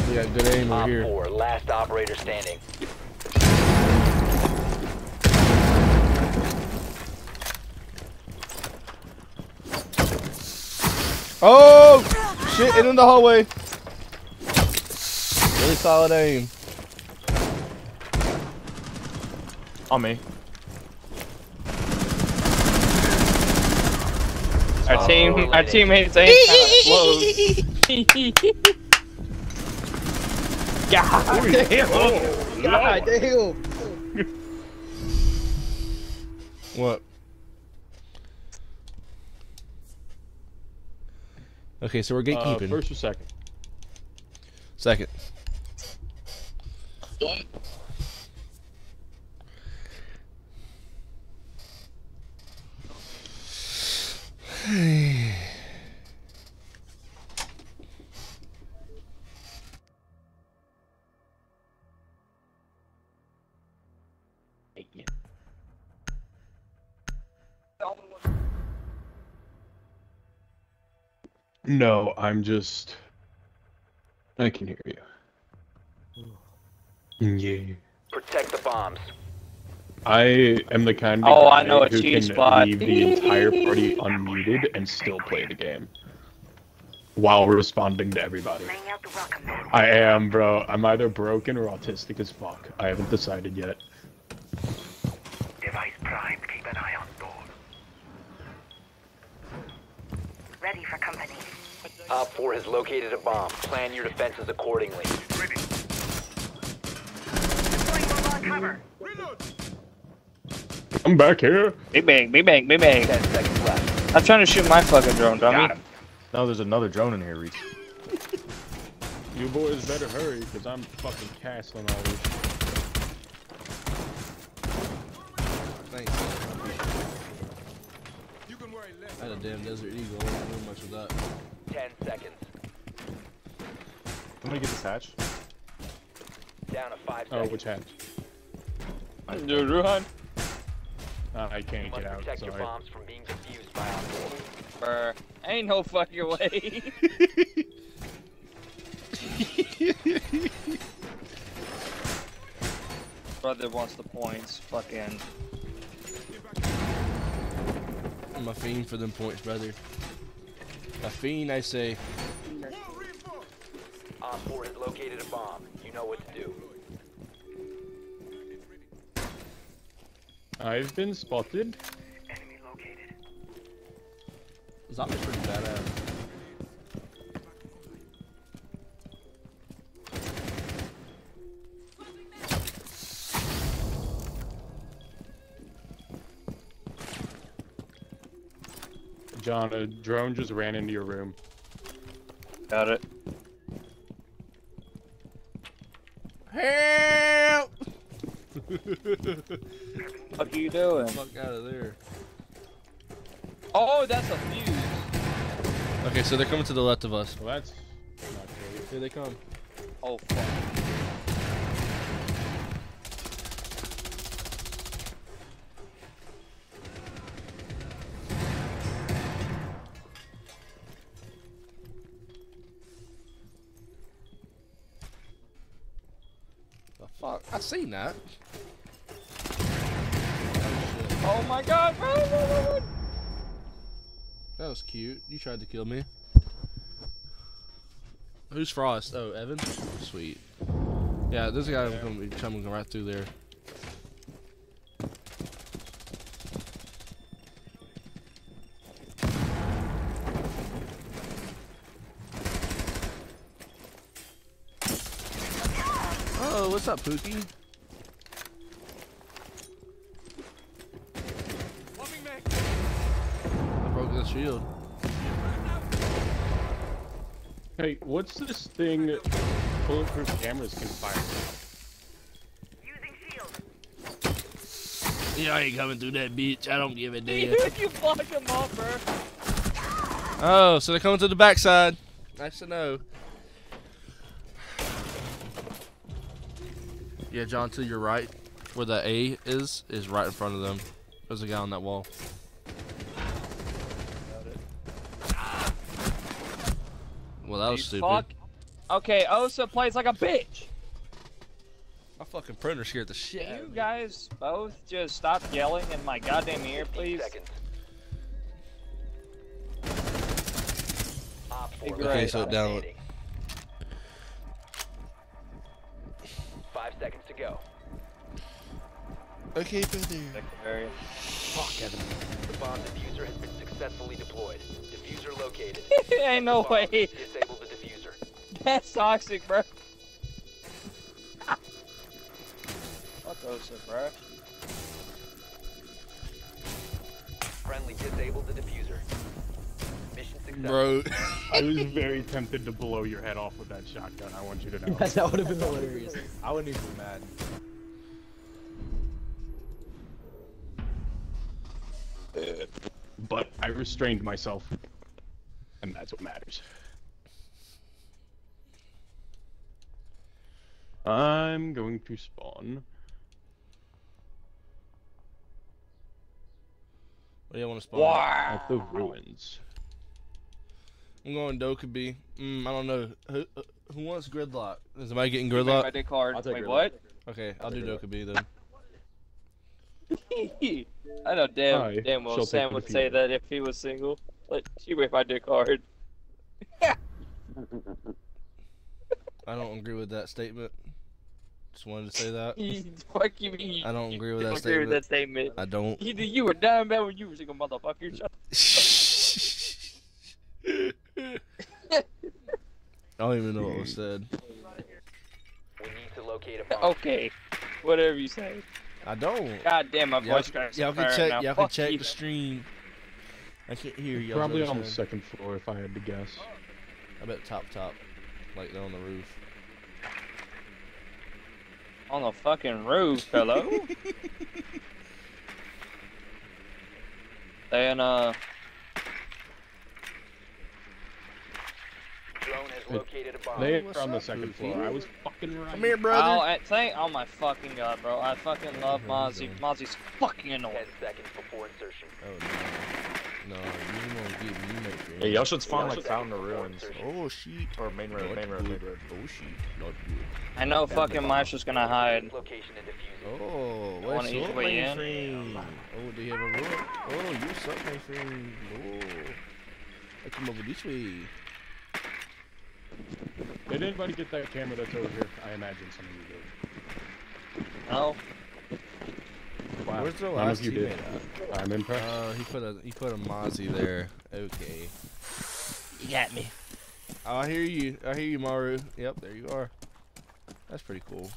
We got good aim over here. Four, last operator standing. Oh! Shit, in the hallway. Really solid aim. On me. Our teammates ain't kinda close. God damn! Oh, God damn! What? Okay, so we're gatekeeping. First or second? Second. What? No, I'm just... I can hear you. Yeah. Protect the bombs. I am the kind of guy who can leave the entire party unmuted and still play the game. While responding to everybody. I am, bro. I'm either broken or autistic as fuck. I haven't decided yet. Device prime, keep an eye on door. Ready for company. Op 4 has located a bomb. Plan your defenses accordingly. Ready. Cover. I'm back here. Big bang, big bang, big bang. 10 seconds left. I'm trying to shoot my fucking drone, dummy. No, there's another drone in here, Reese. You boys better hurry, because I'm fucking castling all this. Thanks. You can worry less. I had a damn Desert Eagle. I don't know much of that. 10 seconds. I'm gonna get this hatch. Down to 5 seconds. Oh, which hatch? Dude, run! I can't get out. Protect your bombs from being defused by our ain't no fucking way. Brother wants the points. Fucking. I'm a fiend for them points, brother. A fiend, I say. Op 4 has located a bomb. You know what to do. I've been spotted. Enemy located. Zombies pretty badass. John, a drone just ran into your room. Got it. Help! What are you doing? Get the fuck out of there. Oh, that's a fuse. Okay, so they're coming to the left of us. Well, that's not great. Here they come. Oh, fuck. I've seen that. Oh my god, bro! That was cute. You tried to kill me. Who's Frost? Oh, Evan? Sweet. Yeah, there's a guy who's gonna be coming right through there. What's up, Pookie? I broke the shield. Hey, what's this thing that bulletproof cameras can fire? Using shield. Yeah, I ain't coming through that bitch. I don't give a damn. You blocked him off, bro. Oh, so they're coming to the backside. Nice to know. Yeah, John, to your right. where the A is right in front of them. There's a guy on that wall. Well, that was stupid. Fuck? Okay, OSA plays like a bitch. My fucking printer scared the shit out of me. You guys both just stop yelling in my goddamn ear, please? Okay, so down. 5 seconds to go. Okay, Bandit. Fuck, Evan. The bomb diffuser has been successfully deployed. Diffuser located. Ain't no way. Disable the diffuser. That's toxic, bro. Fuck those, bro. Friendly disabled the diffuser. Mission success. Bro, I was very tempted to blow your head off with that shotgun. I want you to know. That would have been hilarious. I wouldn't even be mad. But I restrained myself, and that's what matters. I'm going to spawn. What do you want to spawn? Wow. At the ruins. I'm going Dokubi. I don't know. Who wants Gridlock? Is somebody getting Gridlock? I did card. Wait, Gridlock. What? Okay, I'll do Dokubi then. I know damn well Sam would say that if he was single. Like, she whipped my dick hard. I don't agree with that statement. Just wanted to say that. Fuck you, mean? I don't agree with that statement. I don't. You were dying bad when you were single, motherfucker. I don't even know what was said. We need to locate a okay, whatever you say. I don't. God damn, my voice cracks. Y'all can check. Y'all can check the stream. I can't hear y'all. Probably on the second floor, if I had to guess. I bet top, like they're on the roof. On the fucking roof, hello. And drone has located a bomb. They're on the second floor. I was fucking right. Come here, brother. Oh my fucking god, bro. I fucking love Mozzie. Mozzie's fucking annoying. 10 seconds before insertion. Oh no. No, you won't get me. Hey, y'all should spawn like found the ruins. Oh shit. Or main road. Main road. Main road. Oh shit. Not good. I know fucking Masha's gonna hide. Oh, what's up, my friend? Oh, do you have a road? Oh, you suck, my friend. Oh, I come over this way. Did anybody get that camera that's over here? I imagine some of you did. No. Wow. Where's the last teammate at? I'm impressed. He put a Mozzie there. Okay. You got me. Oh, I hear you, Maru. Yep, there you are. That's pretty cool.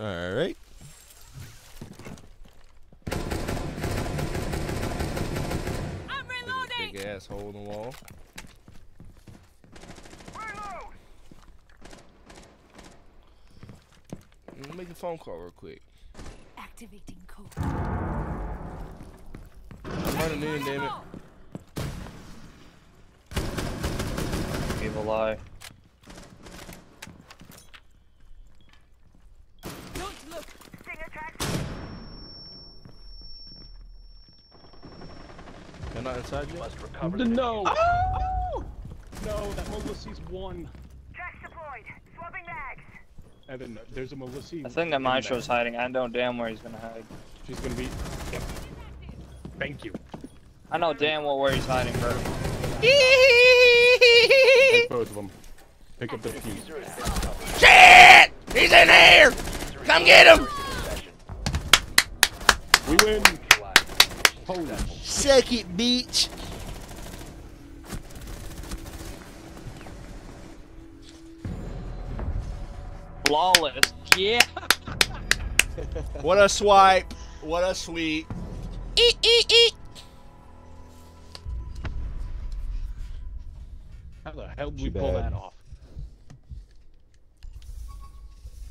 All right. I'm reloading. Big ass hole in the wall. Let me make a phone call real quick. Activating code. I'm running in, damn it. Gave a lie. Don't look. They're not inside you. Must recover. No. Oh! No, that one sees one. I don't know. There's a Melissa. I think that Maestro's hiding. I know damn where he's gonna hide. She's gonna be. Yep. Thank you. I know damn well where he's hiding, bro. Take both of them. Pick up the fuse. Shit! He's in here! Come get him! We win. Hold on. Suck it, bitch. Flawless, yeah. What a swipe! What a sweep! Eat, eat, eat! How the hell did we pull that off?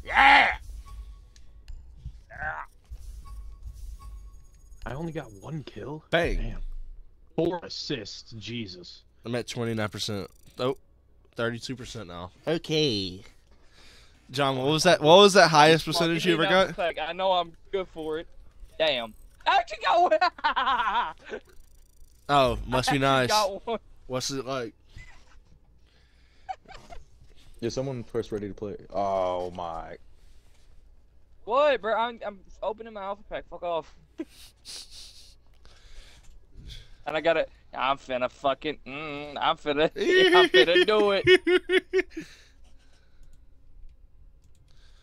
Yeah! I only got one kill. Bang! Damn. 4 assists. Jesus. I'm at 29%. Oh, 32% now. Okay. John, what was that? What was that highest percentage you ever got? I know I'm good for it. Damn. Actually got one. Oh, must be nice. What's it like? Yeah, someone press ready to play. Oh my. What, bro? I'm opening my alpha pack. Fuck off. And I gotta. I'm finna fucking. I'm finna do it.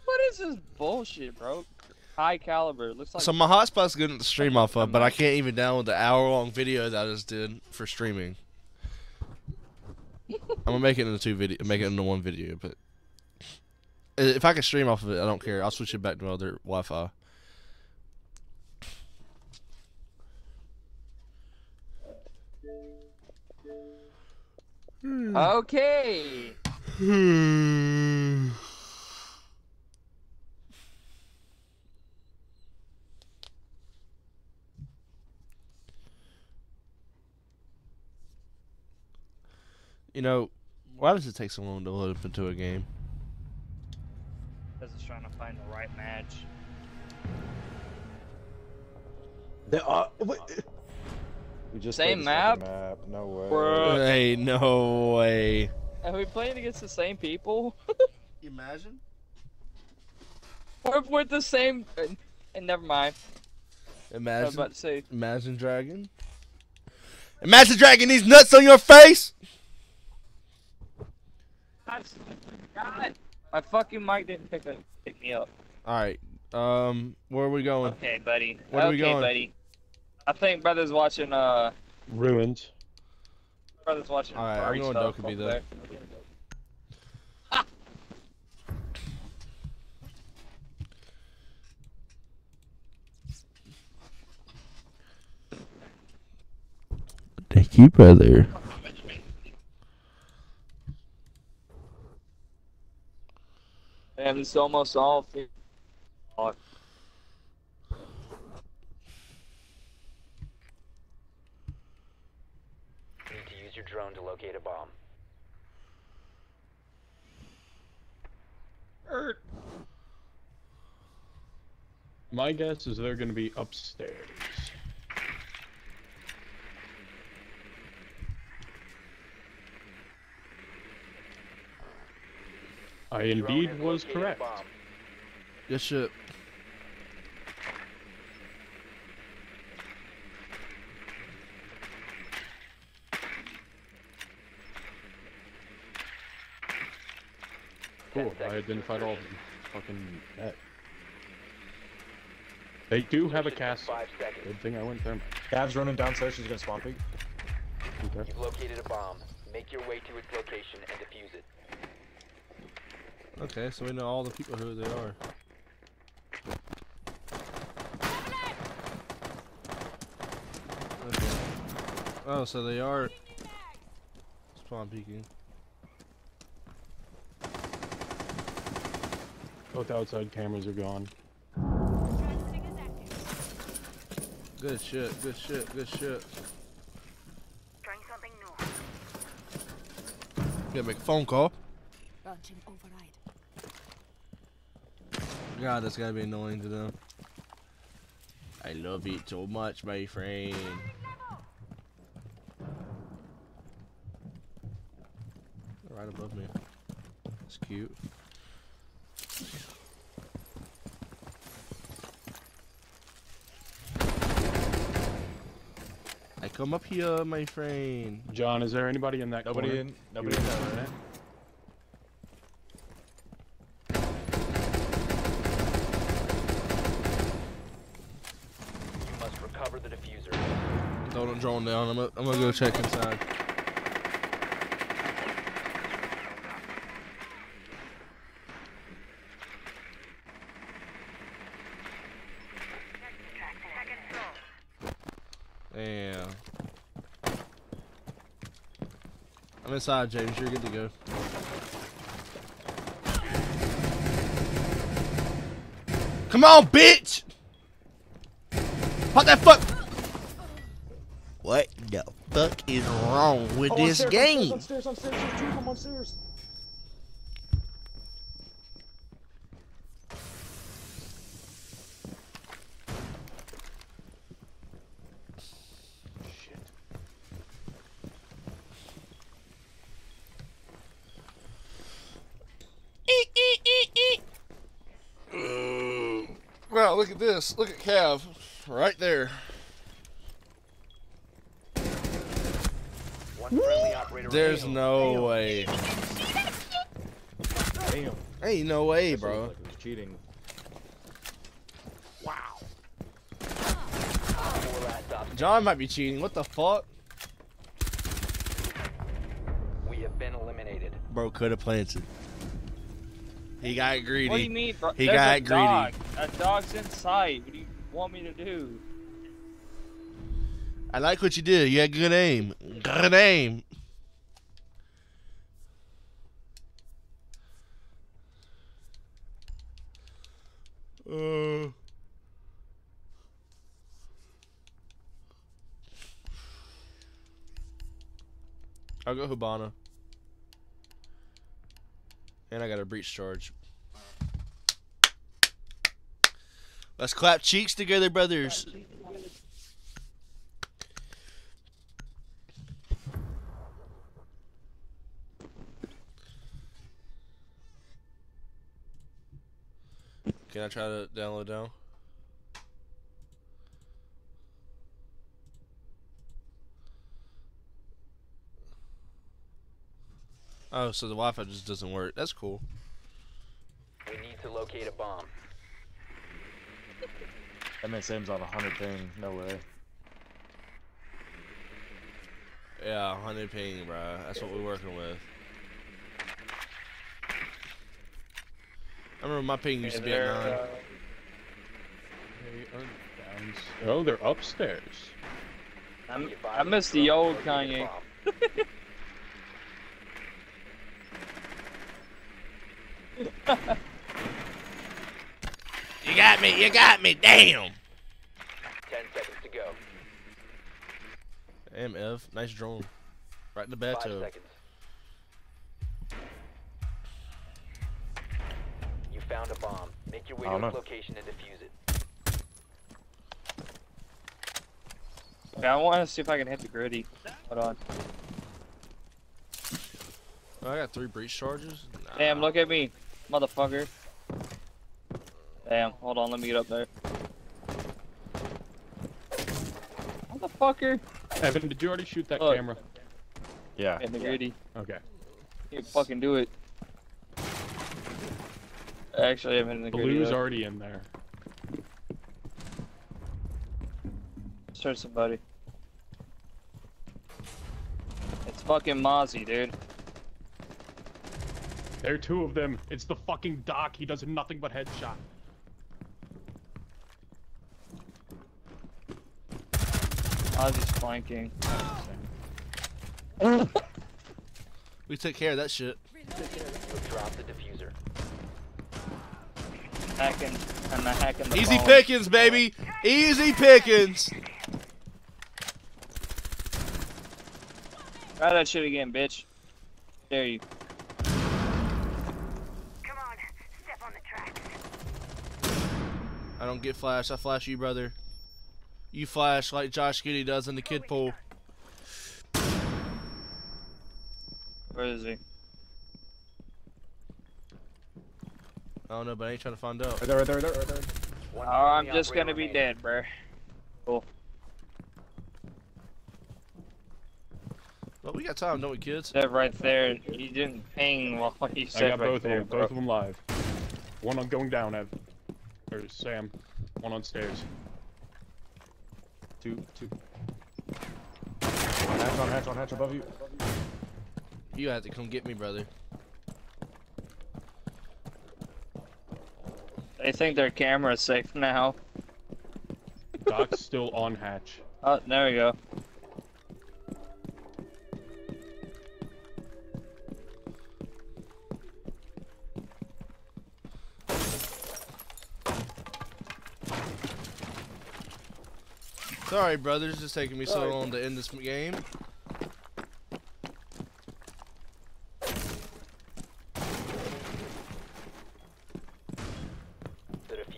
What is this bullshit, bro? High caliber. Looks like. So my hotspot's good at the stream off of, but I can't even download the hour-long video that I just did for streaming. I'm gonna make it into one video, but if I can stream off of it, I don't care. I'll switch it back to my other Wi-Fi. Okay. You know, why does it take so long to load up into a game? Because it's trying to find the right match. There are. Wait. We just same map? Map? No way. Bro. Hey, no way. Are we playing against the same people? You imagine? We're with the same. And never mind. Imagine. I was about to say. Imagine Dragon. Imagine Dragon these nuts on your face. God. My fucking mic didn't pick me up. Alright, where are we going? Okay, buddy. Where are we going? Buddy. I think brother's watching, Ruins. Brother's watching... Alright, I'm going Doc could be there. Thank you, brother. And it's almost all. You need to use your drone to locate a bomb. My guess is they're going to be upstairs. I indeed was correct. Yes, sir. Cool, I identified all of them. Fucking that. They do have a castle. Good thing I went there. Cav's running downstairs, she's gonna spawn peek. Okay. You've located a bomb. Make your way to its location and defuse it. Okay, so we know all the people who they are. Okay. Oh, so they are spawn peeking. Both outside cameras are gone. Good shit, good shit, good shit. Trying something new. Gotta make a phone call. Launching override. God, that's gotta be annoying to them. I love it so much, my friend. Right above me. It's cute. I come up here, my friend. John, is there anybody in that Nobody corner? In. Nobody in that corner. Drone down. I'm gonna go check inside. Damn. I'm inside, James. You're good to go. Come on, bitch! Pop that fuck! What the fuck is wrong with this game? Upstairs, upstairs, upstairs, upstairs. look at this. Look at Cav. Right there. There's no way. Damn. Ain't no way, bro. Like it was cheating. Wow. John might be cheating. What the fuck? We have been eliminated. Bro could have planted. He got greedy. What do you mean, bro? He got greedy. Dog. A dog's in sight. What do you want me to do? I like what you did. You had good aim. Good aim. I'll go Hibana. And I got a breach charge. Let's clap cheeks together, brothers. Can I try to download down? Oh, so the Wi-Fi just doesn't work. That's cool. We need to locate a bomb. That MSM's on 100 ping. No way. Yeah, 100 ping, bro. That's what we're working with. I remember my ping used to be at 9. Oh, they're upstairs. I miss the old Kanye. You got me, damn! 10 seconds to go. Damn, F, nice drone. Right in the bathtub. 5 seconds. You found a bomb. Make your way to its location and defuse it. Okay, I want to see if I can hit the gritty. Hold on. Oh, I got 3 breach charges? Nah. Damn, look at me, motherfucker. Damn, hold on, let me get up there. Motherfucker! Evan, did you already shoot that camera? Yeah. In the gritty. Okay. You fucking do it. Actually, I'm in the gritty. Blue's already in there. Let's hurt somebody. It's fucking Mozzie, dude. There are 2 of them. It's the fucking Doc. He does nothing but headshot. Mozzie's flanking. We took care of that shit. We'll drop the diffuser. Hacking. I'm not hacking the Easy pickings, baby. Easy pickings. Try that shit again, bitch. Dare you. I don't get flash. I flash you, brother. You flash like Josh Giddy does in the kid pool. Where is he? I don't know, but I ain't trying to find out. Right there, right there, right there, right there. Oh, I'm just gonna be dead, bro. Cool. But we got time, don't we, kids? That right there. You didn't ping while you said I got right both of them live. One on going down, Ev. Or Sam, one on stairs. Two. Hatch above you. You have to come get me, brother. They think their camera is safe now. Doc's still on hatch. Oh, there we go. Sorry, brothers, it's just taking me so long to end this game.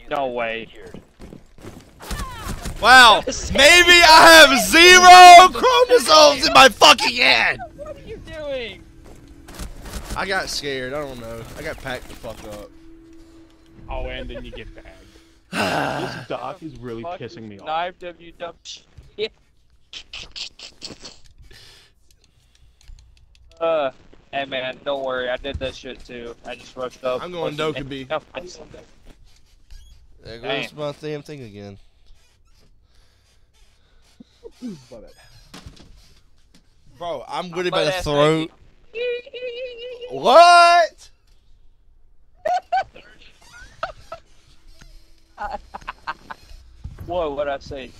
No way. Wow, maybe I have 0 chromosomes in my fucking head! What are you doing? I got scared, I don't know. I got packed the fuck up. Oh, and then you get bagged. This Doc is really pissing me off. Live WW. Yeah. Hey man, don't worry. I did that shit too. I just rushed up. I'm going Dokubi. There goes my damn thing again. Bro, I'm really about to throw. What? Whoa, what'd I say?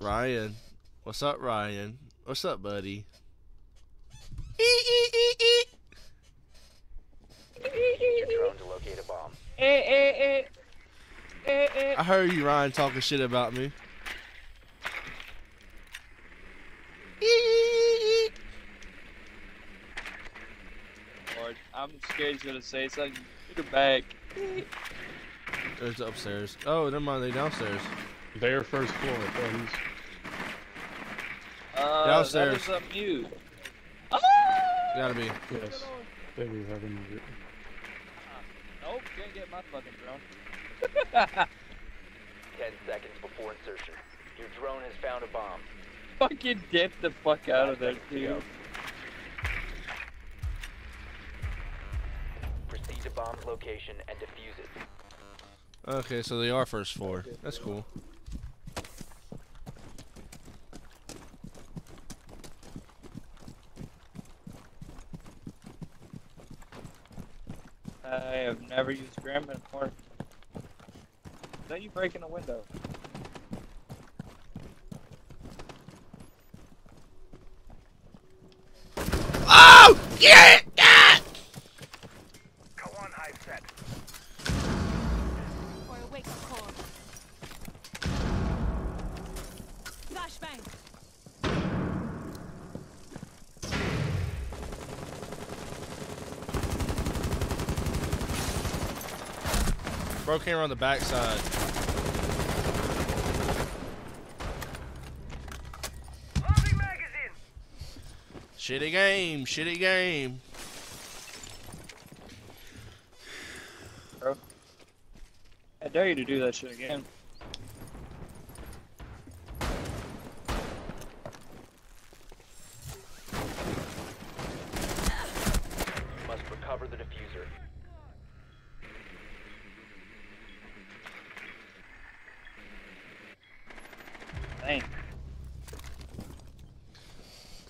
Ryan. What's up, Ryan? What's up, buddy? I heard you, Ryan, talking shit about me. Lord, I'm scared he's gonna say something. Get it back. There's upstairs. Oh, never mind, they're downstairs. They're first floor, friends. Downstairs. That is a mute. Oh! Gotta be. Yes. They were having a mute. Nope, can't get my fucking drone. 10 seconds before insertion. Your drone has found a bomb. Fucking get the fuck out of there, dude. Proceed to bomb's location and defuse it. Okay, so they are first floor. That's cool. I have never used grammar before. Is that you breaking a window? Oh! Yeah! Ah! Go on, high set. Or a wake-up call. Flashbang. Bro came around the backside. Shitty game, shitty game. Bro, I dare you to do that shit again. You must recover the diffuser. Dang.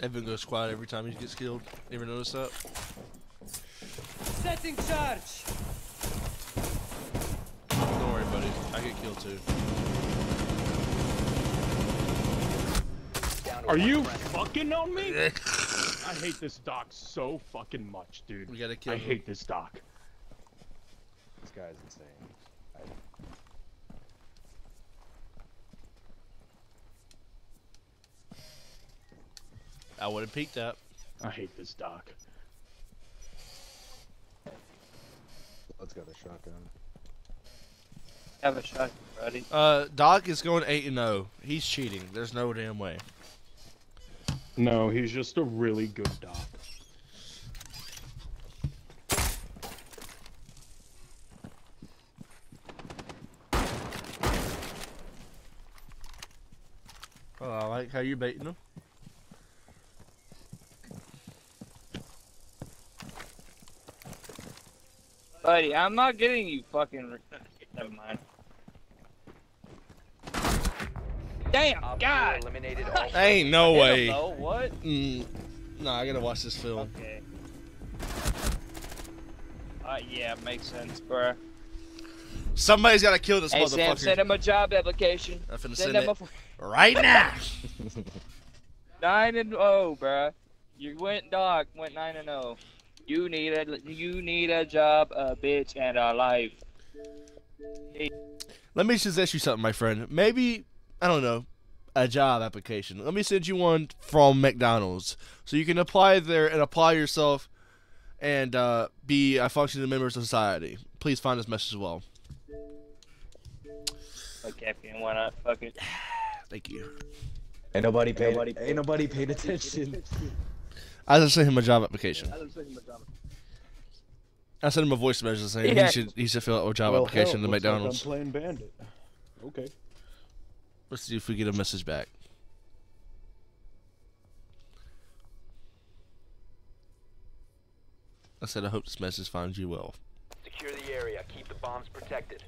Evan goes quiet every time he gets killed. You ever notice that? Setting charge. Don't worry, buddy. I get killed too. Are you fucking on me? I hate this Doc so fucking much, dude. We gotta kill him. I hate this Doc. This guy's insane. I would have peeked up. I hate this Doc. Let's get a shotgun. Have a shotgun, buddy. Doc is going 8-0. He's cheating. There's no damn way. No, he's just a really good Doc. Oh, I like how you're baiting him. Buddy, I'm not getting you fucking. Never mind. Damn, God! Eliminated all ain't no way. What? Nah, I gotta watch this film. Okay. Yeah, makes sense, bruh. Somebody's gotta kill this motherfucker. Sam, send him a job application. I'm finna send him a... right now. 9-0, bruh. You went, Doc, went 9-0. You need a job, a bitch, and a life. Let me suggest you something, my friend. Maybe, I don't know, a job application. Let me send you one from McDonald's, so you can apply there and apply yourself, and be a functioning member of society. Please find this message as well. Okay, why not? Fuck it. Thank you. Ain't nobody paid attention. I just sent him a job application. I sent him a voice message saying he should fill out a job application to McDonald's. Like I'm playing Bandit. Okay. Let's see if we get a message back. I said I hope this message finds you well. Secure the area. Keep the bombs protected.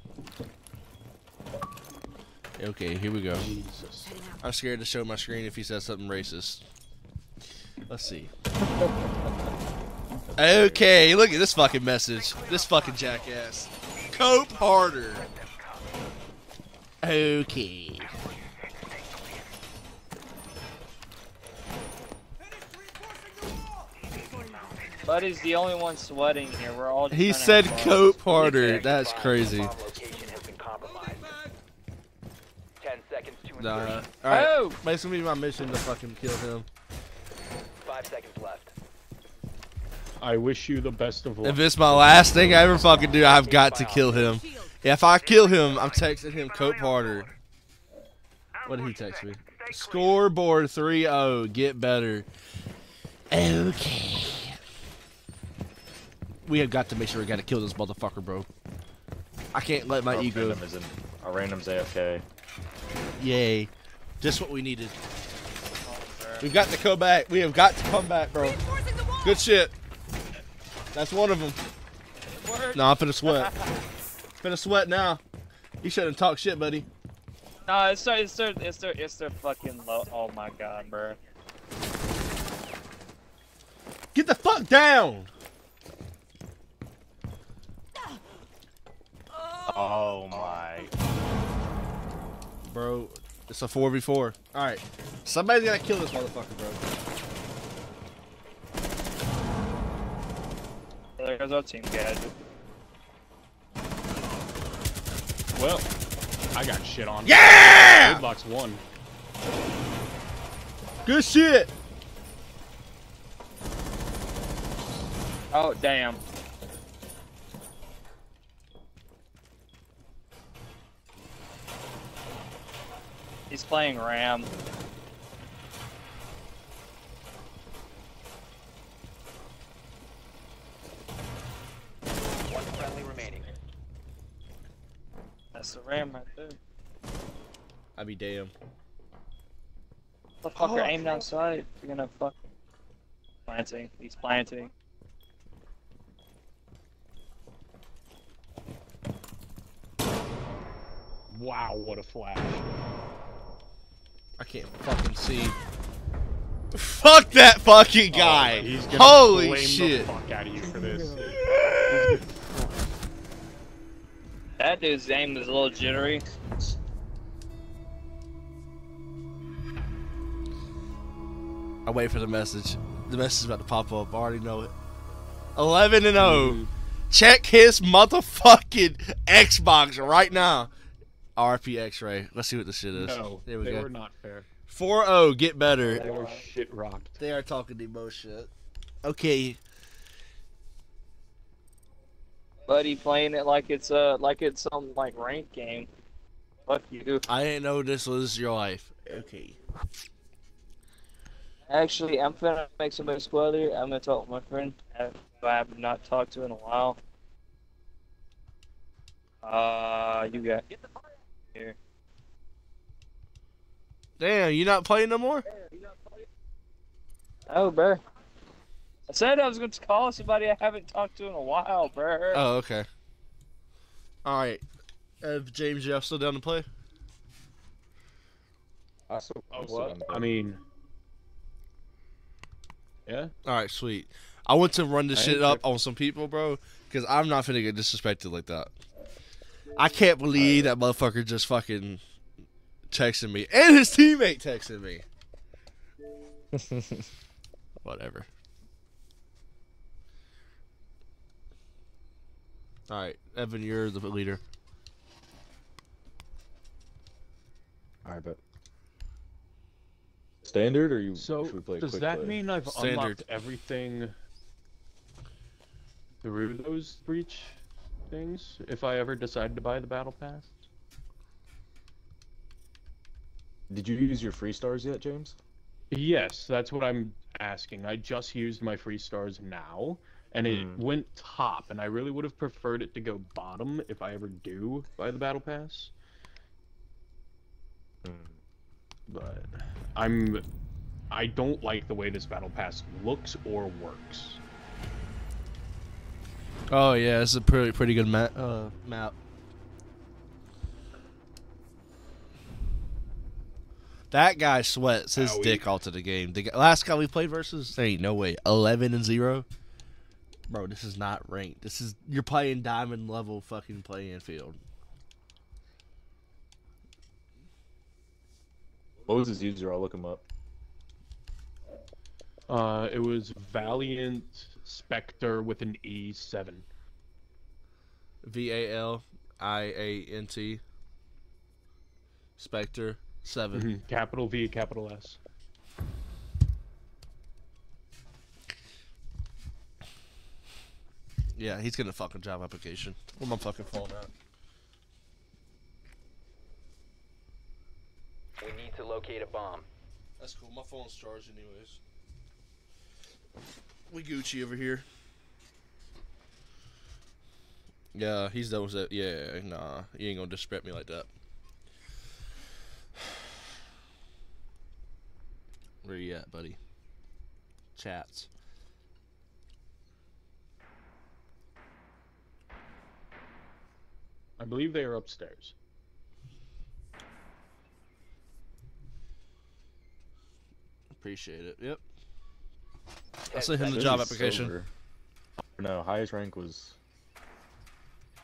Okay, here we go. Jesus. I'm scared to show my screen if he says something racist. Let's see. Okay, look at this fucking message. This fucking jackass. Cope harder. Okay. Buddy's the only one sweating here. We're all. He said cope harder. That's crazy. Nah. Alright. Oh! It's gonna be my mission to fucking kill him. 5 seconds left. I wish you the best of luck. If it's my last thing I ever fucking do, I've got to kill him. If I kill him, I'm texting him cope harder. What did he text me? Scoreboard 3-0. Get better. Okay. We have got to make sure we gotta kill this motherfucker, bro. I can't let my ego. Our random's AFK. Yay. Just what we needed. We've got to come back. We have got to come back, bro. Good shit. That's one of them. Nah, I'm finna sweat. Finna sweat now. You shouldn't talk shit, buddy. Nah, it's their fucking low. Oh my god, bro. Get the fuck down! Oh my. Bro, it's a 4v4. Alright. Somebody's gotta kill this motherfucker, bro. There goes our team gadget. Well, I got shit on. Yeah! Gridlock's won. Good shit! Oh, damn. He's playing Ram. One friendly remaining. That's the Ram right there. I be damn. The fucker aimed outside. You're gonna fuck. Planting. He's planting. Wow, what a flash. I can't fucking see. Fuck that fucking guy! He's gonna holy shit! The fuck out of you for this. That dude's aim is a little jittery. I wait for the message. The message is about to pop up. I already know it. 11-0. Check his motherfucking Xbox right now. RP X-ray. Let's see what this shit is. No, there we go. They were not fair. 4-0, get better. They were shit rocked. They are talking the most shit. Okay. Buddy playing it like it's some like ranked game. Fuck you. I didn't know this was your life. Okay. Actually, I'm finna make somebody spoiler. I'm gonna talk to my friend. I have not talked to in a while. You got. Here. Damn, you not playing no more? Oh, bro. I said I was going to call somebody I haven't talked to in a while, bro. Oh, okay. Alright. James, you still down to play? What? I mean... Yeah? Alright, sweet. I want to run this shit up on some people, bro, because I'm not finna get disrespected like that. I can't believe that motherfucker just fucking texted me. And his teammate texted me. Whatever. Alright, Evan, you're the leader. Alright, but... Standard, or you... So, does that mean I've unlocked everything... through those breach? Things if I ever decide to buy the battle pass. Did you use your free stars yet, James? Yes, that's what I'm asking. I just used my free stars now, and it went top, and I really would have preferred it to go bottom if I ever do buy the battle pass. But I don't like the way this battle pass looks or works. Oh yeah, it's a pretty good map. That guy sweats his dick all to the game. The last guy we played versus, there ain't no way, 11-0. Bro, this is not ranked. This is, you're playing diamond level fucking play-in field. What was his user? I'll look him up. It was Valiant Spectre with an E7. V-A-L-I-A-N-T. Spectre 7. Capital V, capital S. Yeah, he's getting a fucking job application. Where am I fucking falling out? We need to locate a bomb. That's cool. My phone's charged anyways. We Gucci over here. Yeah, he's done with it. Yeah, nah. You ain't gonna disrespect me like that. Where you at, buddy? Chats. I believe they are upstairs. Appreciate it. Yep. I sent him the job application. Sober. No, highest rank was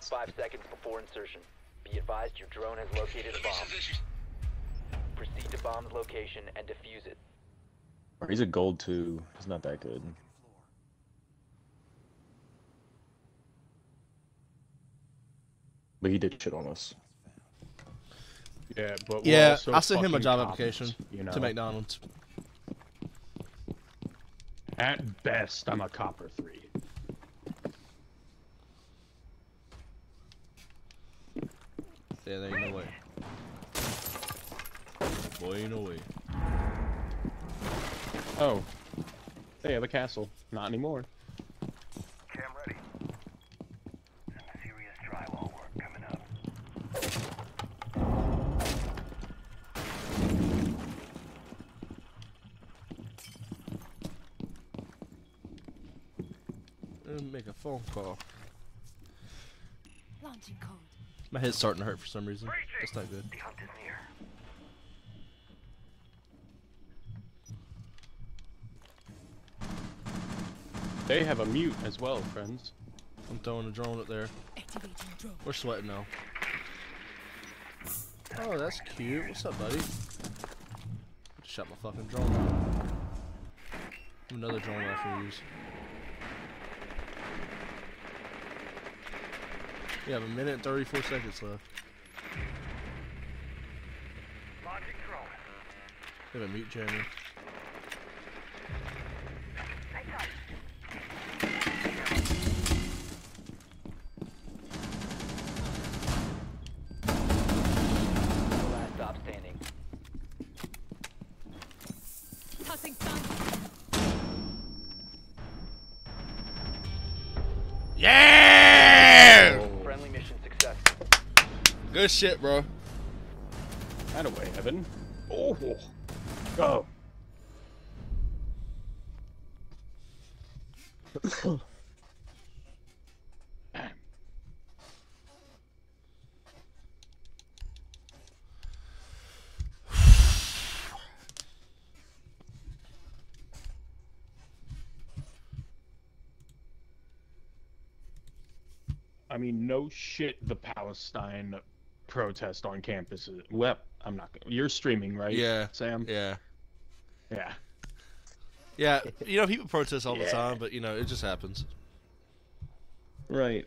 5 seconds before insertion. Be advised, your drone has located a bomb. Proceed to bomb's location and defuse it. He's a gold 2. He's not that good. But he did shit on us. Yeah, but we're also I sent him a job application to McDonald's. At best, I'm a copper 3. Yeah, there ain't no way. Boy, ain't no way. Oh. They have a castle. Not anymore. Cam ready. Some serious drywall work coming up. Let me make a phone call. Launching code. My head's starting to hurt for some reason. That's not good. The hunt is near. They have a mute as well, friends. I'm throwing a drone up there. We're sweating now. Oh, that's cute. What's up, buddy? Just shot my fucking drone out. Another drone I can use. We have 1 minute and 34 seconds left. We have a mute jammer. Good shit, bro. Out of way, Evan. Oh, go. I mean, no shit. The Palestine protest on campus. Well, I'm not gonna. You're streaming, right? Yeah, Sam. Yeah, yeah, yeah. You know, people protest all the time, but you know, it just happens. Right.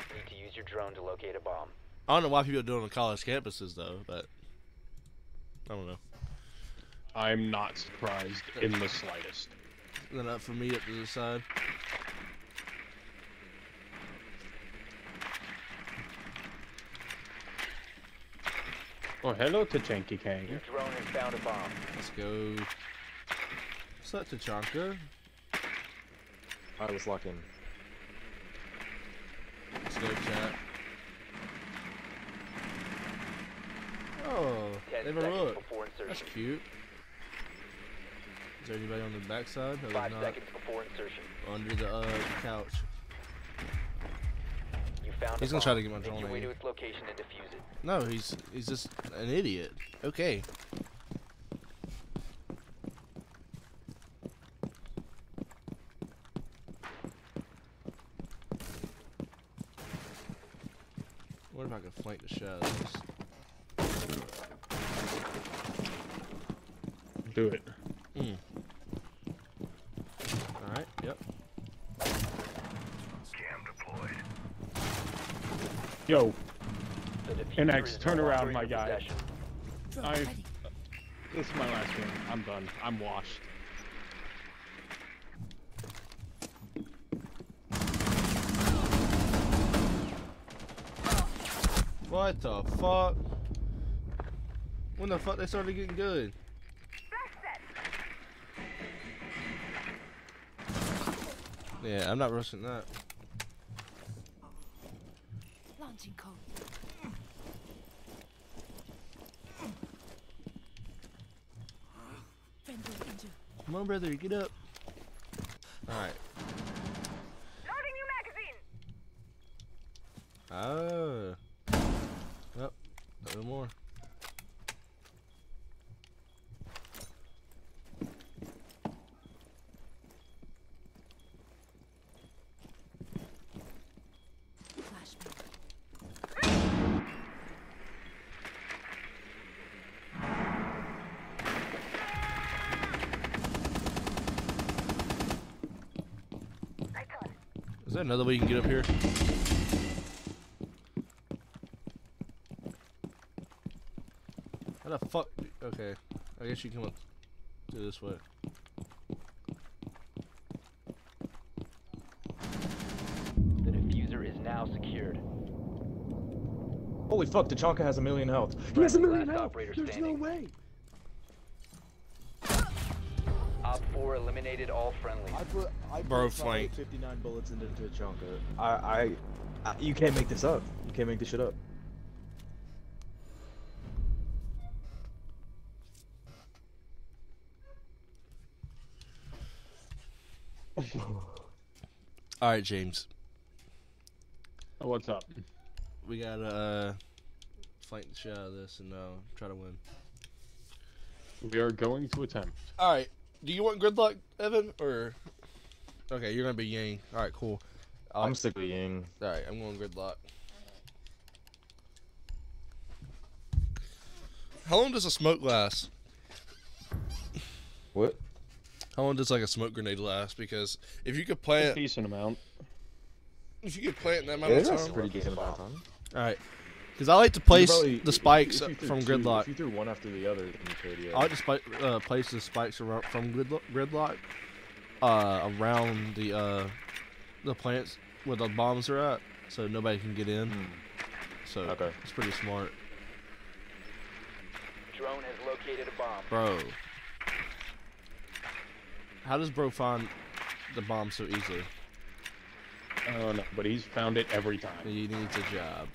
You need to use your drone to locate a bomb. I don't know why people are doing it on college campuses though, but I don't know. I'm not surprised in the slightest. They're not for me up to the side. Oh, hello, Tachanka Kang. Your drone has found a bomb. Let's go. What's up, Tachanka? I was locked in. Let's go, chat. Oh, they have a rook. That's cute. Is there anybody on the backside? No, 5 seconds before insertion. Under the couch. You found he's gonna try to get my drone in. No, he's just an idiot. Okay. What if I could flank the shadows? Do it. Mm. Alright, yep. Jam deployed. Yo. NX, turn around, my guy. This is my last game. I'm done. I'm washed. What the fuck? When the fuck they started getting good? Yeah, I'm not rushing that. Launching code. Come on, brother, get up. Alright. Loading new magazine. Oh. Yep. Oh, no more. Is there another way you can get up here? How the fuck? Okay, I guess you can come up through this way. The diffuser is now secured. Holy fuck, Tachanka has 1 million health. He has 1 million health! There's no way! Op 4 eliminated all friendlies. I put 59 bullets into Tachanka. You can't make this up. You can't make this shit up. All right, James. Oh, what's up? We gotta flank the shit out of this and try to win. We are going to attempt. All right. Do you want Gridlock, Evan, or...? Okay, you're gonna be Ying. Alright, cool. I'm sick of Ying. Alright, I'm going Gridlock. How long does a smoke last? What? How long does, like, a smoke grenade last? Because if you could plant... A decent amount. If you could plant that amount of time... Yeah, that's a pretty decent amount of time. Alright. Because I like to place the spikes from Gridlock. If you threw one after the other, then you could, yeah. I like to place the spikes around, from Gridlock around the plants where the bombs are at, so nobody can get in. Mm. So okay. It's pretty smart. Drone has located a bomb. Bro, how does bro find the bomb so easily? I don't know, but he's found it every time. He needs a job.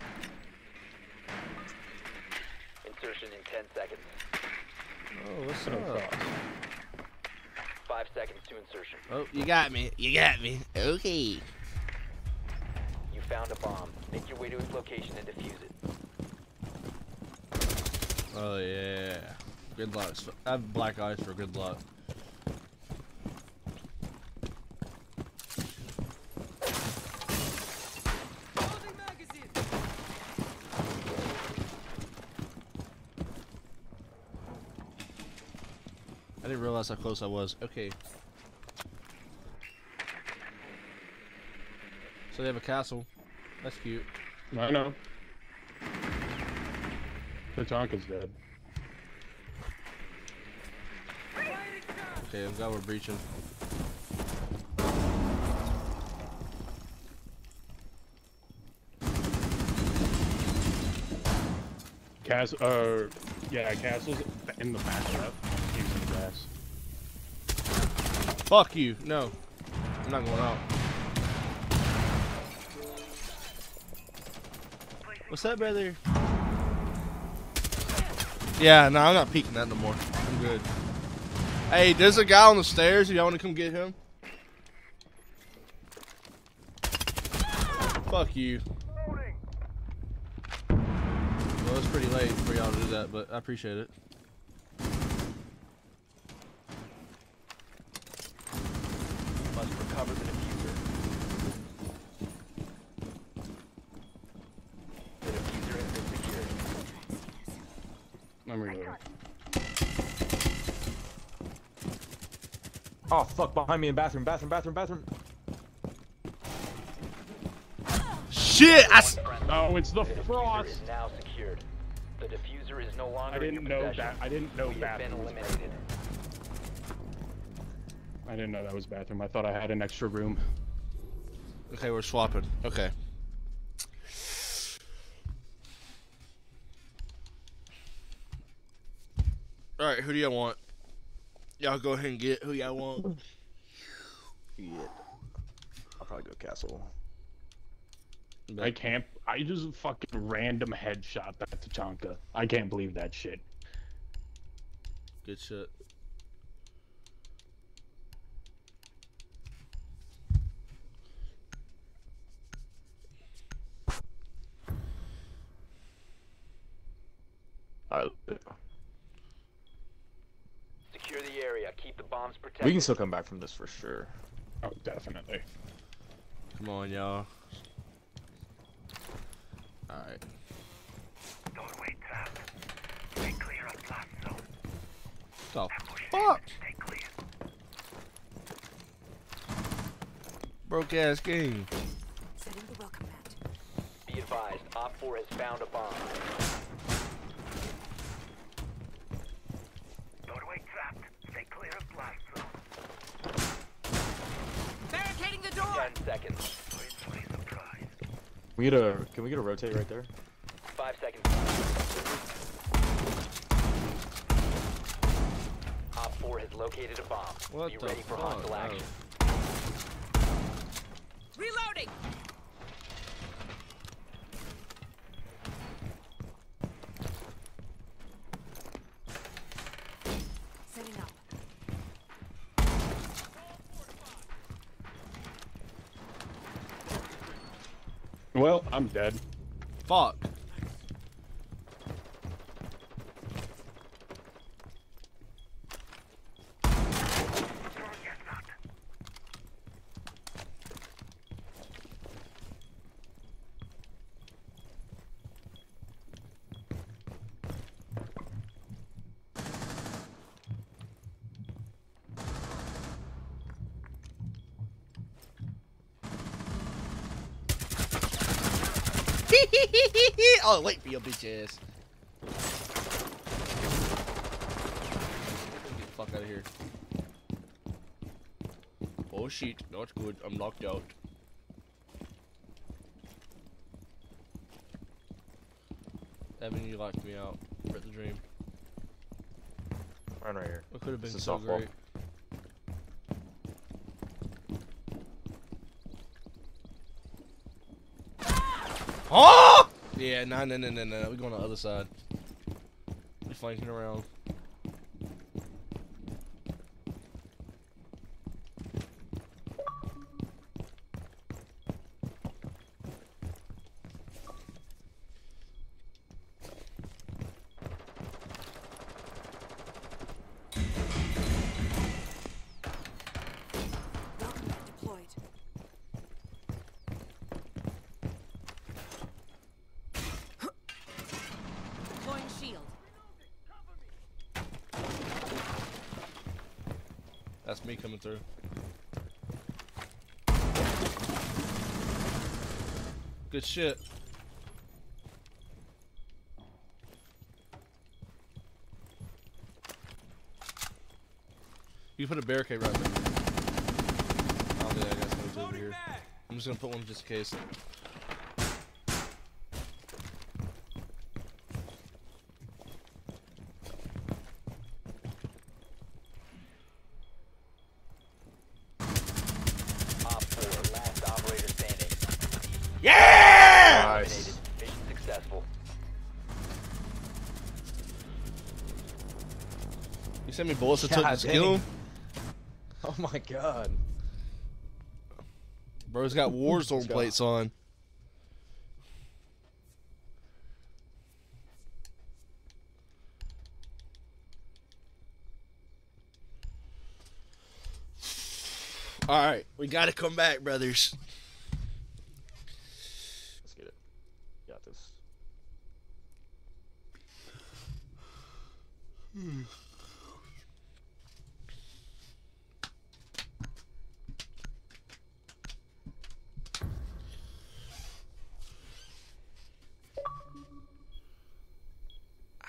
Insertion in 10 seconds. Oh, what's up? 5 seconds to insertion. Oh, you got me. You got me. Okay. You found a bomb. Make your way to its location and defuse it. Oh, yeah. Good luck. I have black eyes for good luck. I didn't realize how close I was. Okay. So they have a castle. That's cute. I know. Tachanka's dead. Okay, I'm glad we're breaching. Castle's in the matchup. Fuck you. No. I'm not going out. What's up, brother? Yeah, no, I'm not peeking that no more. I'm good. Hey, there's a guy on the stairs. If y'all want to come get him. Fuck you. Well, it's pretty late for y'all to do that, but I appreciate it. Must recover the diffuser. The diffuser has been secured. I'm reloading. Oh fuck! Behind me in bathroom, bathroom. Shit! Oh, it's the Frost. Is now secured. The diffuser is no longer I didn't know that was bathroom. I thought I had an extra room. Okay, we're swapping. Okay. All right, who do y'all want? Y'all go ahead and get who y'all want. Yeah. I'll probably go Castle. But I can't. I just fucking random headshot that Tachanka. I can't believe that shit. Good shit. Secure the area. Keep the bombs protected. We can still come back from this for sure. Oh, definitely. Come on, y'all. Alright. Doorway trap. Stay clear of blast zone. The fuck? Stay clear. Broke ass game. Setting the welcome mat. Be advised, Op 4 has found a bomb. Doorway trapped. Stay clear of blast zone. Barricading the door! 10 seconds. We get a, can we get a rotate right there? 5 seconds. Op 4 has located a bomb. What Be ready for hostile action. Reloading! Well, I'm dead. Fuck. Oh, wait for your bitch ass. Get the fuck out of here. Oh shit, not good. I'm knocked out. Evan, you locked me out. Rip the dream. Run right here. It could have been so great. Oh! Yeah, no. We're going on the other side. We're flanking around. Me coming through. Good shit. You put a barricade right there. I'll do that. I guess I'm gonna over here. I'm just gonna put one just in case. how many bullets it took to kill him? Oh my god. Bro's got Warzone plates on. Alright, we gotta come back, brothers. Let's get it. Got this.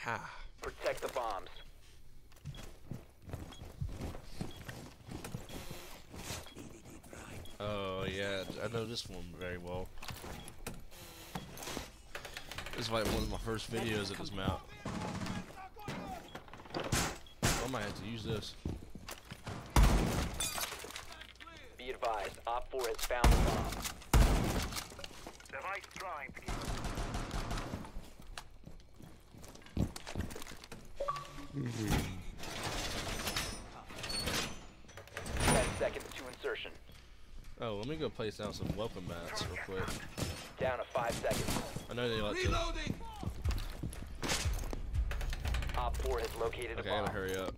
Ah. Protect the bombs. Oh yeah, I know this one very well. This is like one of my first videos of this map. I might have to use this. Be advised, Op 4 has found the bomb. Device trying to keep. 10 seconds to insertion. Oh, let me go place down some welcome mats real quick. Down to 5 seconds. I know they like reloading. To. Op 4 has located a bomb. Okay, I gotta hurry up.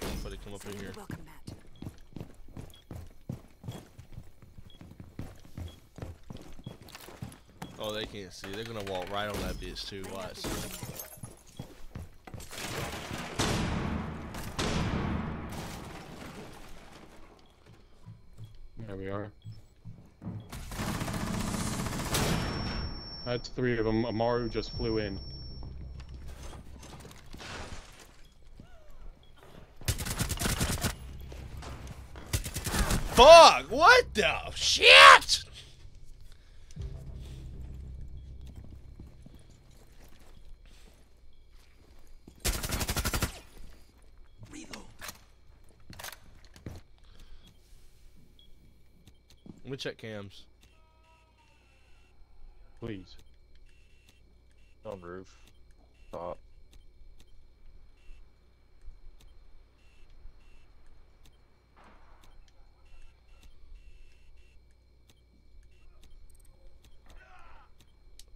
Somebody come up in here. Welcome mat. Oh, they can't see. They're gonna walk right on that bitch too. Watch. There we are. That's 3 of them. Amaru just flew in. Fuck! What the shit? Let me check cams. Please. On roof. Top.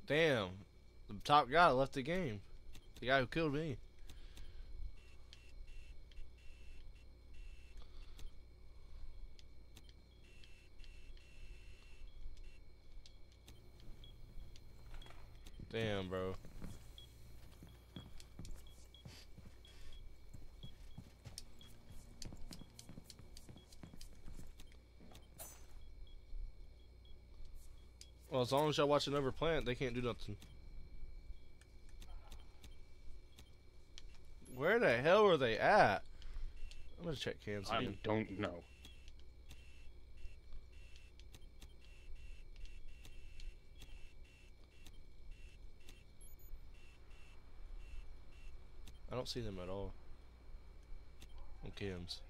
Damn. The top guy left the game. The guy who killed me. Damn, bro. Well, as long as y'all watch another plant, they can't do nothing. Where the hell are they at? I'm gonna check cams. I don't know. I don't see them at all on cams.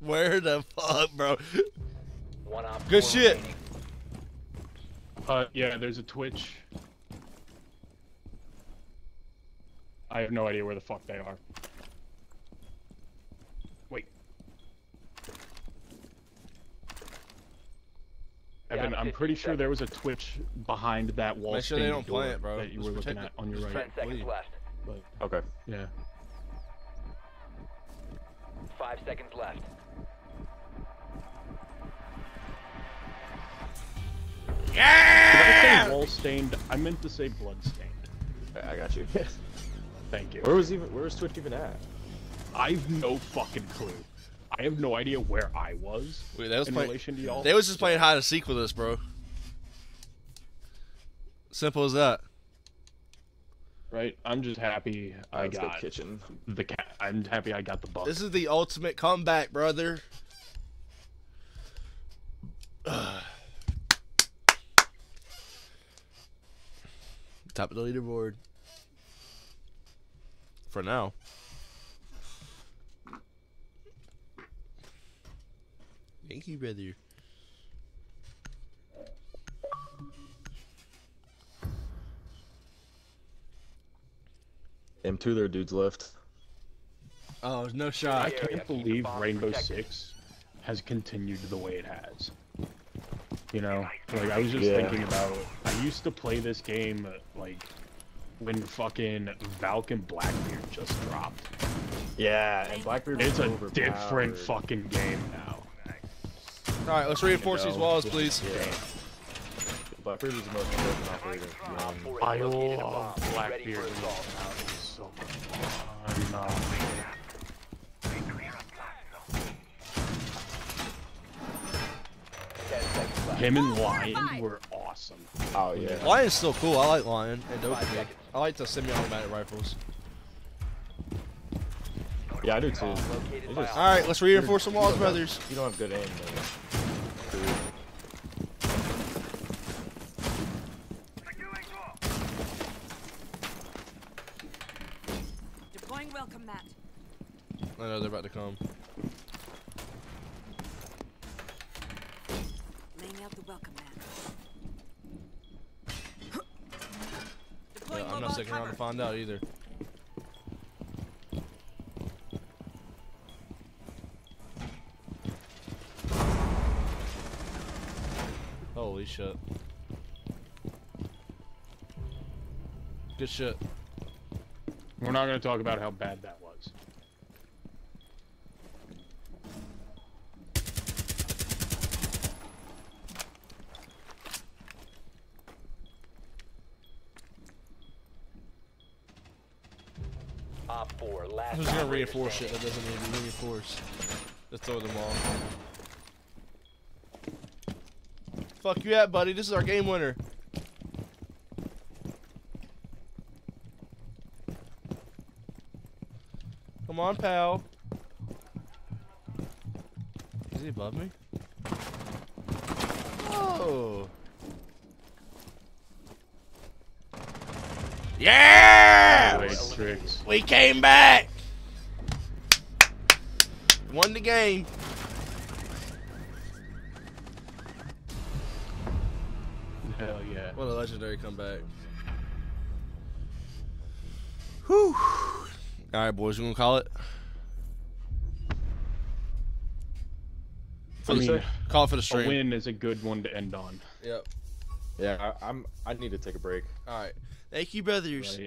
Where the fuck, bro? Good shit. Yeah, there's a Twitch. I have no idea where the fuck they are. Wait. Evan, I'm pretty sure there was a Twitch behind that wall. Make sure they don't play it, bro. That you were looking at on your right. 10 seconds left. But, okay. Yeah. 5 seconds left. Yeah! Did I say wall stained? I meant to say blood stained. I got you. Thank you. Where was Twitch even at? I've no fucking clue. I have no idea where I was. Wait, that was in relation to y'all. They was just playing hide and seek with us, bro. Simple as that. Right. I'm just happy I got I'm happy I got the buck. This is the ultimate comeback, brother. top of the leaderboard. For now. Thank you, brother. Damn, two of their dudes left. Oh, there's no shot. I can't believe Rainbow Six has continued the way it has. You know, like I was just thinking about. I used to play this game like when fucking Valk and Blackbeard just dropped. Yeah, and Blackbeard. It's a different fucking game now. All right, let's reinforce these walls, please. Yeah. Blackbeard was the most important operator. I love Blackbeard. So much fun. Him and Lion were awesome. Oh yeah. Lion's still cool. I like Lion and Doki. I like the semi-automatic rifles. Yeah, I do too. All right, let's reinforce some walls, brothers. You don't have good aim, though. Deploying welcome mat. I know they're about to come. I'm not sticking around to find out either. Holy shit. Good shit. We're not going to talk about how bad that was. I'm just gonna reinforce shit that doesn't need to be reinforced. Just throw them all. Fuck you at, buddy. This is our game winner. Come on, pal. Is he above me? Oh. Yeah! We came back! Won the game. Hell yeah. What a legendary comeback. Whew. Alright, boys, we're gonna call it. Call it for the stream. A win is a good one to end on. Yep. Yeah, I need to take a break. Alright. Thank you, brothers. Right.